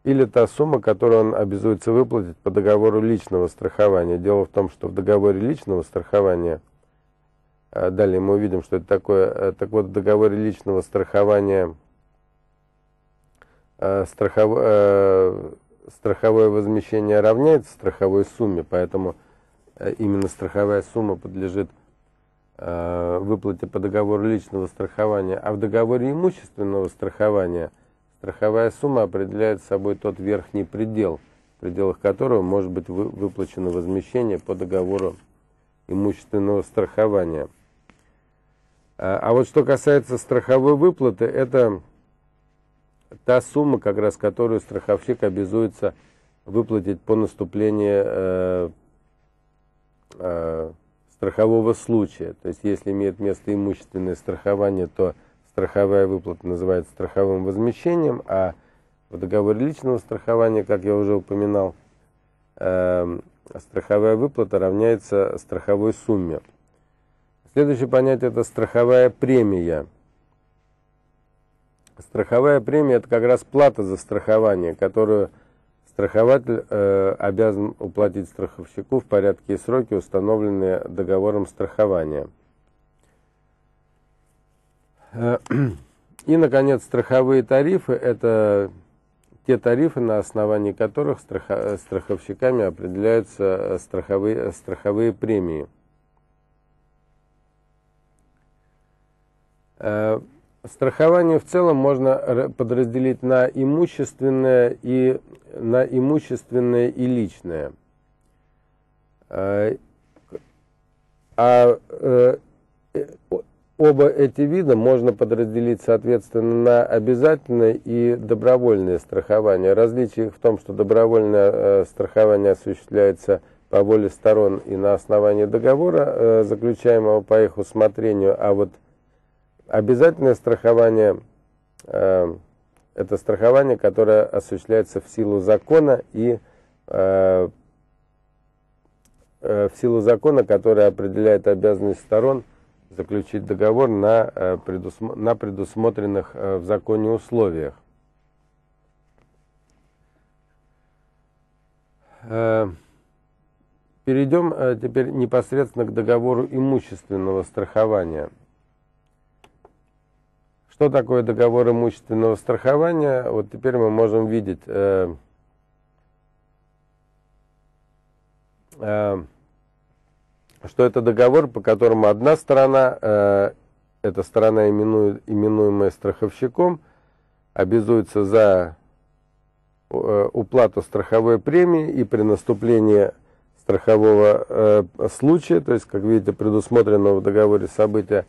или та сумма, которую он обязуется выплатить по договору личного страхования. Дело в том, что в договоре личного страхования, далее мы увидим, что это такое, так вот, в договоре личного страхования страховое возмещение равняется страховой сумме, поэтому именно страховая сумма подлежит выплате по договору личного страхования, а в договоре имущественного страхования страховая сумма определяет собой тот верхний предел, в пределах которого может быть выплачено возмещение по договору имущественного страхования. А вот что касается страховой выплаты, это та сумма, как раз которую страховщик обязуется выплатить по наступлению страхового случая. То есть, если имеет место имущественное страхование, то страховая выплата называется страховым возмещением, а в договоре личного страхования, как я уже упоминал, страховая выплата равняется страховой сумме. Следующее понятие – это страховая премия. Страховая премия – это как раз плата за страхование, которую страхователь обязан уплатить страховщику в порядке и сроки, установленные договором страхования. И, наконец, страховые тарифы – это те тарифы, на основании которых страховщиками определяются страховые премии. Страхование в целом можно подразделить на имущественное и личное. Оба эти вида можно подразделить, соответственно, на обязательное и добровольное страхование. Различие в том, что добровольное страхование осуществляется по воле сторон и на основании договора, заключаемого по их усмотрению, а вот обязательное страхование – это страхование, которое осуществляется в силу закона и которое определяет обязанность сторон заключить договор на предусмотренных в законе условиях. Перейдем теперь непосредственно к договору имущественного страхования. Что такое договор имущественного страхования? Вот теперь мы можем видеть что это договор, по которому одна сторона, эта сторона, именуемая страховщиком, обязуется за уплату страховой премии и при наступлении страхового случая, то есть, как видите, предусмотренного в договоре события,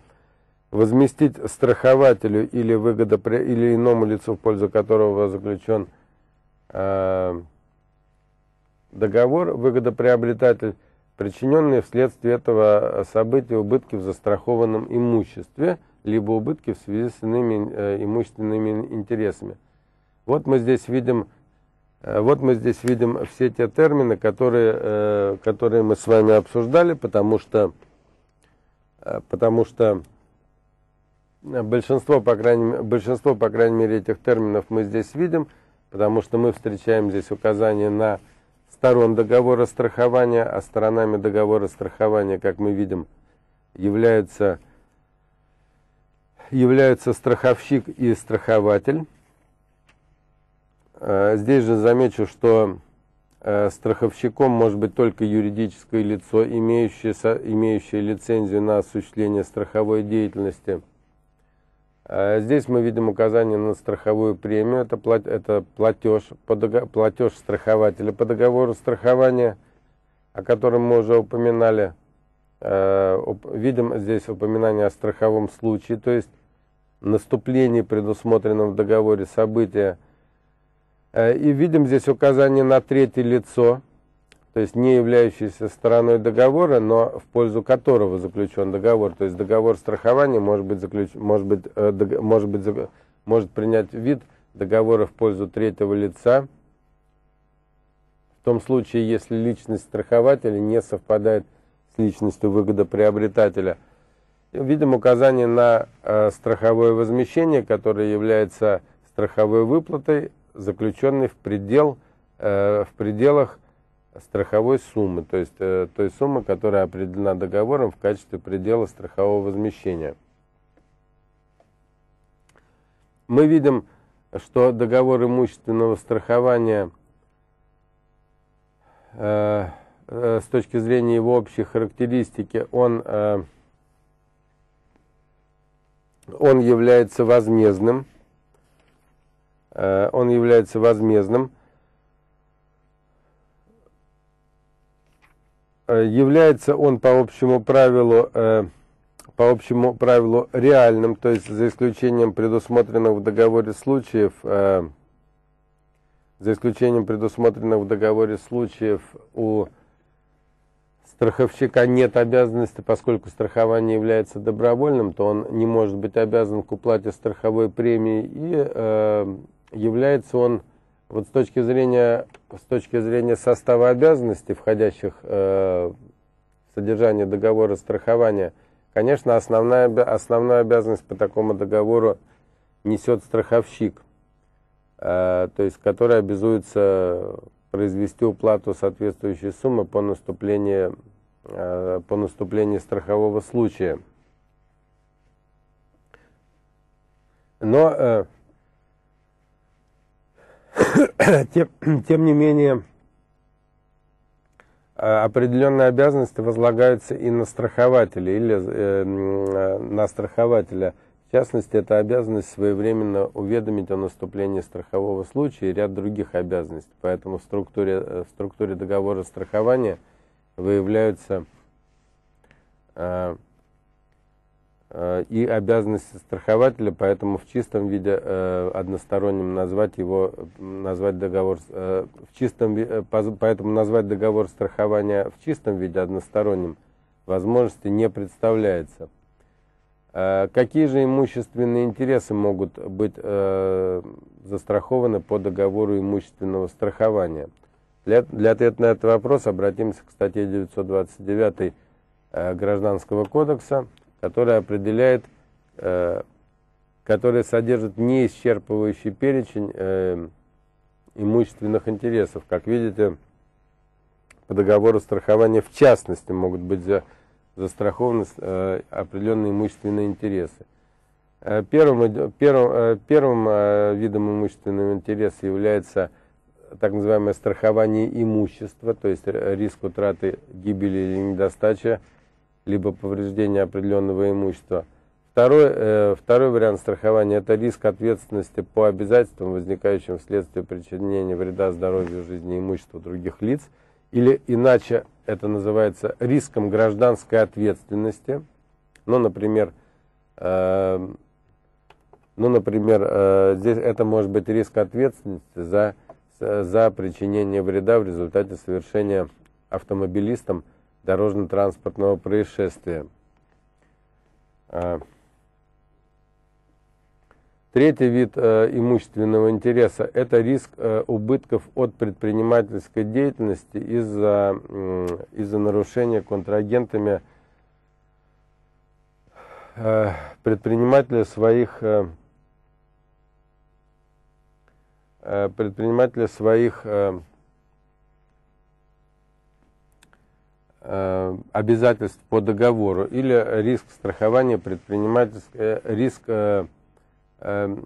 возместить страхователю или иному лицу, в пользу которого заключен договор, выгодоприобретатель, причиненные вследствие этого события убытки в застрахованном имуществе, либо убытки в связи с иными имущественными интересами. Вот мы здесь видим все те термины, которые мы с вами обсуждали, потому что большинство, по крайней мере, этих терминов мы здесь видим, потому что мы встречаем здесь указания на сторон договора страхования, а сторонами договора страхования, как мы видим, являются страховщик и страхователь. Здесь же замечу, что страховщиком может быть только юридическое лицо, имеющее лицензию на осуществление страховой деятельности. Здесь мы видим указание на страховую премию, это платеж страхователя по договору страхования, о котором мы уже упоминали. Видим здесь упоминание о страховом случае, то есть наступлении предусмотренного в договоре события. И видим здесь указание на третье лицо, то есть не являющееся стороной договора, но в пользу которого заключен договор. То есть договор страхования может принять вид договора в пользу третьего лица, в том случае, если личность страхователя не совпадает с личностью выгодоприобретателя. Видим указание на страховое возмещение, которое является страховой выплатой, заключенной в пределах страховой суммы, то есть той суммы, которая определена договором в качестве предела страхового возмещения. Мы видим, что договор имущественного страхования с точки зрения его общей характеристики, он он является возмездным. Он является возмездным. Является он по общему правилу реальным, то есть за исключением предусмотренных в договоре случаев, у страховщика нет обязанности, поскольку страхование является добровольным, то он не может быть обязан к уплате страховой премии, и является он, вот с точки зрения состава обязанностей, входящих в содержание договора страхования, конечно, основную обязанность по такому договору несет страховщик, то есть который обязуется произвести уплату соответствующей суммы по наступлении страхового случая. Но тем не менее, определенные обязанности возлагаются и на страхователя, В частности, это обязанность своевременно уведомить о наступлении страхового случая и ряд других обязанностей. Поэтому в структуре договора страхования выявляются и обязанности страхователя, поэтому в чистом виде назвать договор страхования в чистом виде односторонним возможности не представляется. Какие же имущественные интересы могут быть застрахованы по договору имущественного страхования? Для ответа на этот вопрос обратимся к статье 929 Гражданского кодекса, которая содержит неисчерпывающий перечень имущественных интересов. Как видите, по договору страхования в частности могут быть застрахованы определенные имущественные интересы. Первым видом имущественного интереса является так называемое страхование имущества, то есть риск утраты, гибели или недостачи, либо повреждения определенного имущества. Второй вариант страхования – это риск ответственности по обязательствам, возникающим вследствие причинения вреда здоровью, жизни, имуществу других лиц, или иначе это называется риском гражданской ответственности. Ну, например, здесь это может быть риск ответственности за причинение вреда в результате совершения автомобилистом дорожно-транспортного происшествия. Третий вид имущественного интереса – это риск убытков от предпринимательской деятельности из-за нарушения контрагентами предпринимателя своих обязательств по договору, или риск страхования предпринимательского риска, или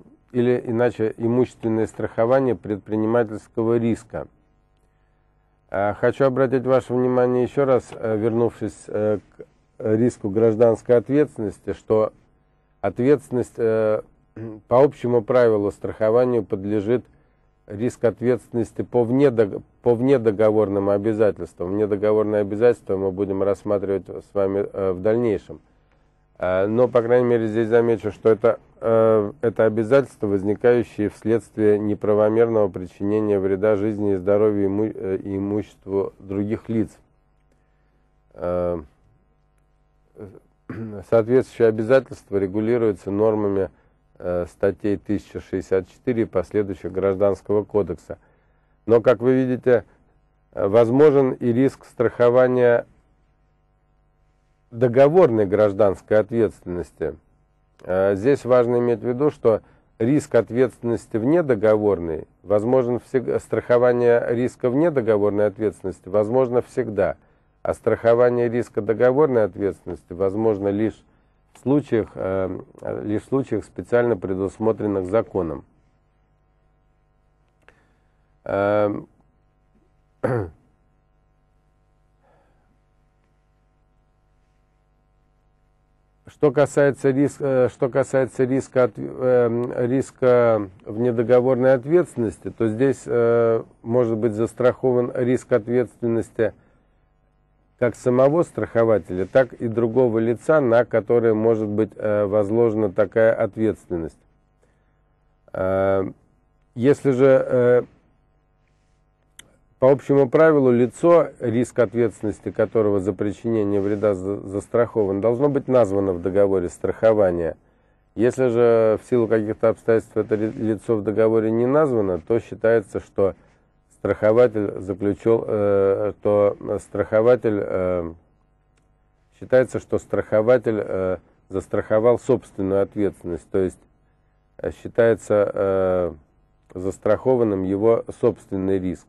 иначе имущественное страхование предпринимательского риска. Хочу обратить ваше внимание еще раз, вернувшись к риску гражданской ответственности, что ответственность по общему правилу страхованию подлежит риск ответственности по внедоговорным обязательствам. Внедоговорные обязательства мы будем рассматривать с вами в дальнейшем. Но, по крайней мере, здесь замечу, что это обязательства, возникающие вследствие неправомерного причинения вреда жизни и здоровью и имуществу других лиц. Соответствующие обязательства регулируются нормами статей 1064 и последующих Гражданского кодекса. Но, как вы видите, возможен и риск страхования договорной гражданской ответственности. Здесь важно иметь в виду, что риск ответственности внедоговорной возможен всегда, страхование риска внедоговорной ответственности возможно всегда, а страхование риска договорной ответственности возможно лишь в случаях, специально предусмотренных законом. Что касается риска внедоговорной ответственности, то здесь может быть застрахован риск ответственности как самого страхователя, так и другого лица, на которое может быть возложена такая ответственность. Если же по общему правилу лицо, риск ответственности которого за причинение вреда застрахован, должно быть названо в договоре страхования. Если же в силу каких-то обстоятельств это лицо в договоре не названо, то считается, что страхователь застраховал собственную ответственность, то есть считается застрахованным его собственный риск.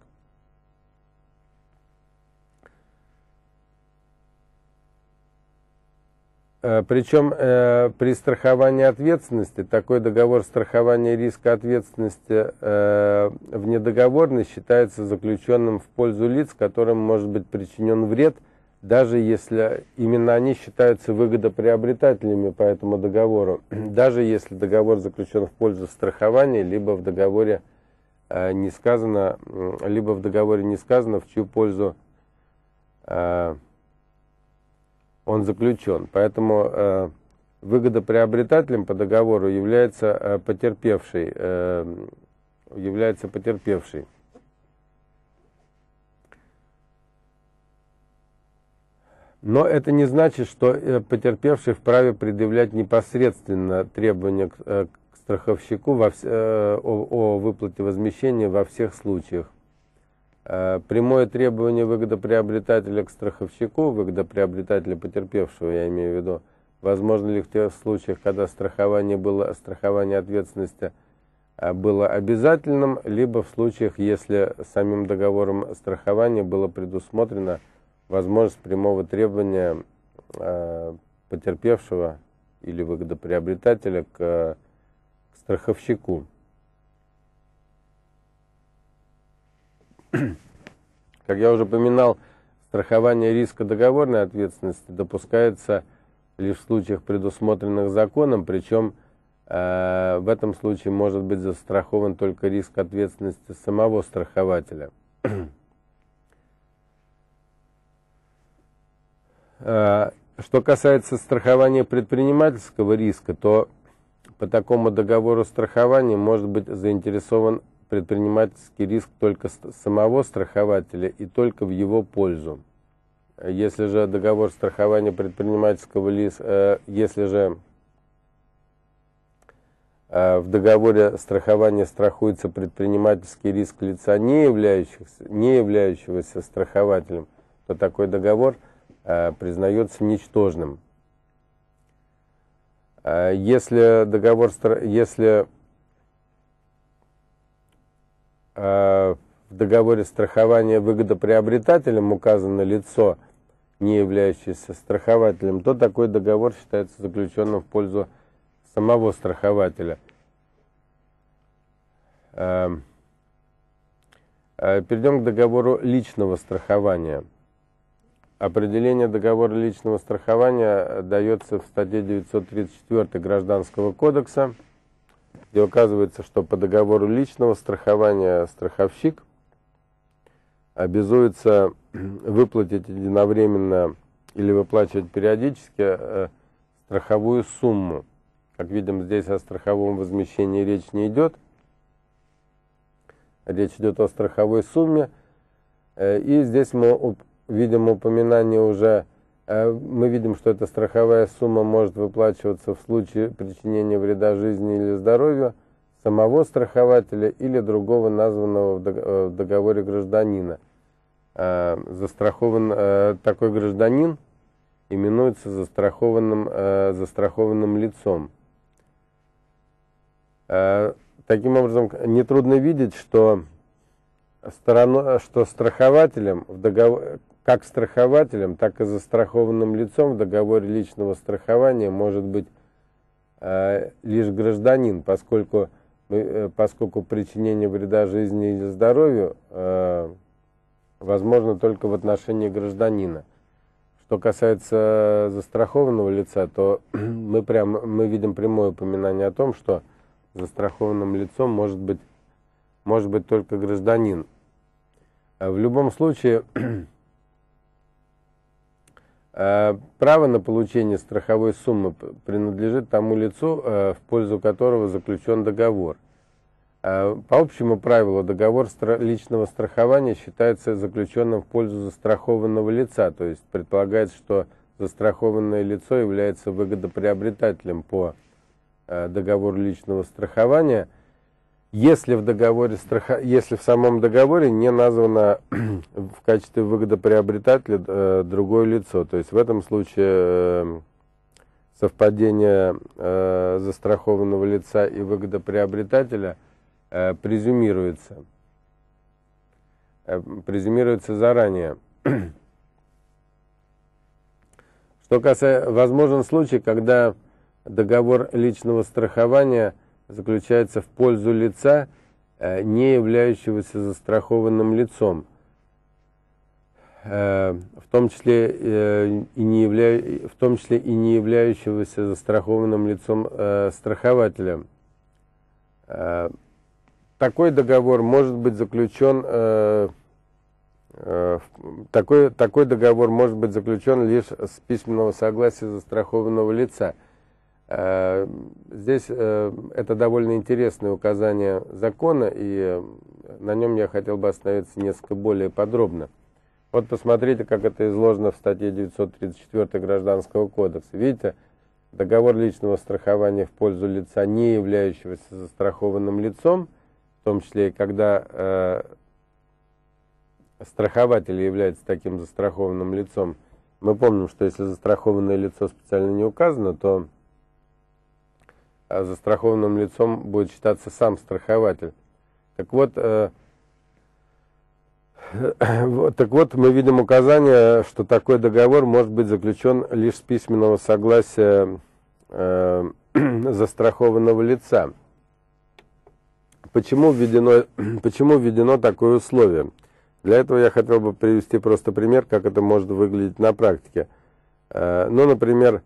Причем при страховании ответственности такой договор страхования риска ответственности внедоговорный считается заключенным в пользу лиц, которым может быть причинен вред, даже если именно они считаются выгодоприобретателями по этому договору, даже если договор заключен в пользу страхования, либо в договоре не сказано, в чью пользу он заключен. Поэтому выгодоприобретателем по договору является потерпевший. Но это не значит, что потерпевший вправе предъявлять непосредственно требования к страховщику о выплате возмещения во всех случаях. Прямое требование выгодоприобретателя к страховщику, выгодоприобретателя потерпевшего, я имею в виду, возможно ли в тех случаях, когда страхование ответственности было обязательным, либо в случаях, если самим договором страхования было предусмотрено возможность прямого требования потерпевшего или выгодоприобретателя к страховщику. Как я уже упоминал, страхование риска договорной ответственности допускается лишь в случаях, предусмотренных законом, причем в этом случае может быть застрахован только риск ответственности самого страхователя. Что касается страхования предпринимательского риска, то по такому договору страхования может быть заинтересован предпринимательский риск только самого страхователя и только в его пользу. Если же договор страхования предпринимательского риска, в договоре страхования страхуется предпринимательский риск лица, не являющегося страхователем, то такой договор признается ничтожным. Если в договоре страхования выгодоприобретателем указано лицо, не являющееся страхователем, то такой договор считается заключенным в пользу самого страхователя. Перейдем к договору личного страхования. Определение договора личного страхования дается в статье 934 Гражданского кодекса, где указывается, что по договору личного страхования страховщик обязуется выплатить единовременно или выплачивать периодически страховую сумму. Как видим, здесь о страховом возмещении речь не идет. Речь идет о страховой сумме. И здесь мы видим упоминание уже. Мы видим, что эта страховая сумма может выплачиваться в случае причинения вреда жизни или здоровью самого страхователя или другого названного в договоре гражданина. Застрахован такой гражданин именуется застрахованным лицом. Таким образом, нетрудно видеть, что страхователем в договоре, как страхователем, так и застрахованным лицом в договоре личного страхования может быть лишь гражданин, поскольку причинение вреда жизни или здоровью возможно только в отношении гражданина. Что касается застрахованного лица, то мы видим прямое упоминание о том, что застрахованным лицом может быть только гражданин. В любом случае, право на получение страховой суммы принадлежит тому лицу, в пользу которого заключен договор. По общему правилу, договор личного страхования считается заключенным в пользу застрахованного лица, то есть предполагается, что застрахованное лицо является выгодоприобретателем по договору личного страхования, если в самом договоре не названо в качестве выгодоприобретателя другое лицо. То есть в этом случае совпадение застрахованного лица и выгодоприобретателя презюмируется заранее. Что касается, возможен случай, когда договор личного страхования заключается в пользу лица, не являющегося застрахованным лицом, в том числе и не являющегося застрахованным лицом страхователя. Такой договор может быть заключен лишь с письменного согласия застрахованного лица. Здесь это довольно интересное указание закона, и на нем я хотел бы остановиться несколько более подробно. Вот посмотрите, как это изложено в статье 934 Гражданского кодекса. Видите, договор личного страхования в пользу лица, не являющегося застрахованным лицом, в том числе и когда страхователь является таким застрахованным лицом. Мы помним, что если застрахованное лицо специально не указано, то застрахованным лицом будет считаться сам страхователь. Так вот, мы видим указание, что такой договор может быть заключен лишь с письменного согласия застрахованного лица. Почему введено такое условие? Для этого я хотел бы привести просто пример, как это может выглядеть на практике. Ну, например,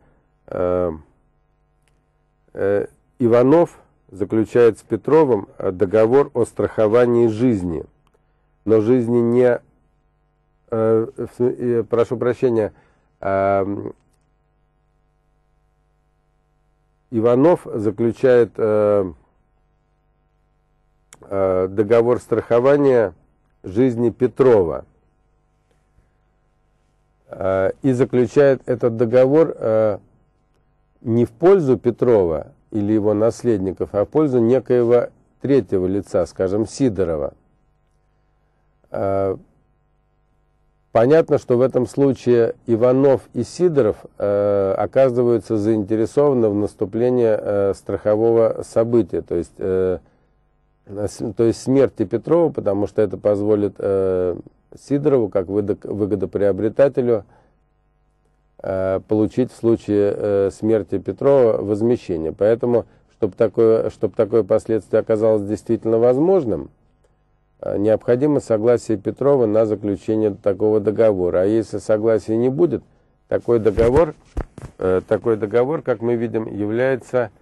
Иванов заключает с Петровым договор о страховании жизни, но жизни не... прошу прощения, Иванов заключает договор страхования жизни Петрова и заключает этот договор не в пользу Петрова или его наследников, а в пользу некоего третьего лица, скажем, Сидорова. Понятно, что в этом случае Иванов и Сидоров оказываются заинтересованы в наступлении страхового события, то есть смерти Петрова, потому что это позволит Сидорову, как выгодоприобретателю, получить в случае смерти Петрова возмещение. Поэтому, чтобы такое последствие оказалось действительно возможным, необходимо согласие Петрова на заключение такого договора. А если согласия не будет, такой договор, как мы видим, является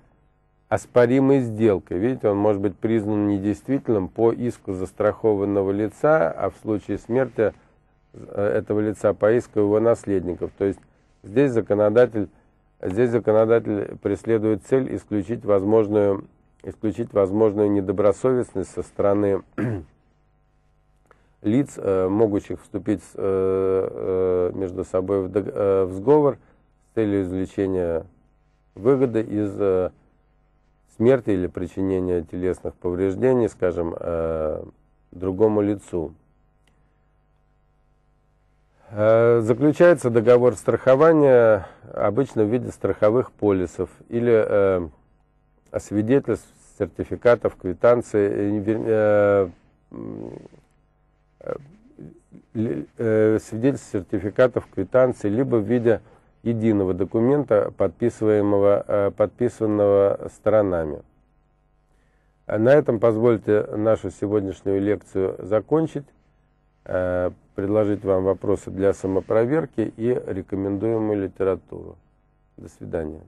оспоримой сделкой. Видите, он может быть признан недействительным по иску застрахованного лица, а в случае смерти этого лица по иску его наследников. То есть здесь законодатель преследует цель исключить возможную недобросовестность со стороны лиц, могущих вступить между собой в сговор с целью извлечения выгоды из смерти или причинения телесных повреждений, скажем, другому лицу. Заключается договор страхования обычно в виде страховых полисов или свидетельств, сертификатов, квитанций, либо в виде единого документа, подписанного сторонами. На этом позвольте нашу сегодняшнюю лекцию закончить. предложить вам вопросы для самопроверки и рекомендуемую литературу. До свидания.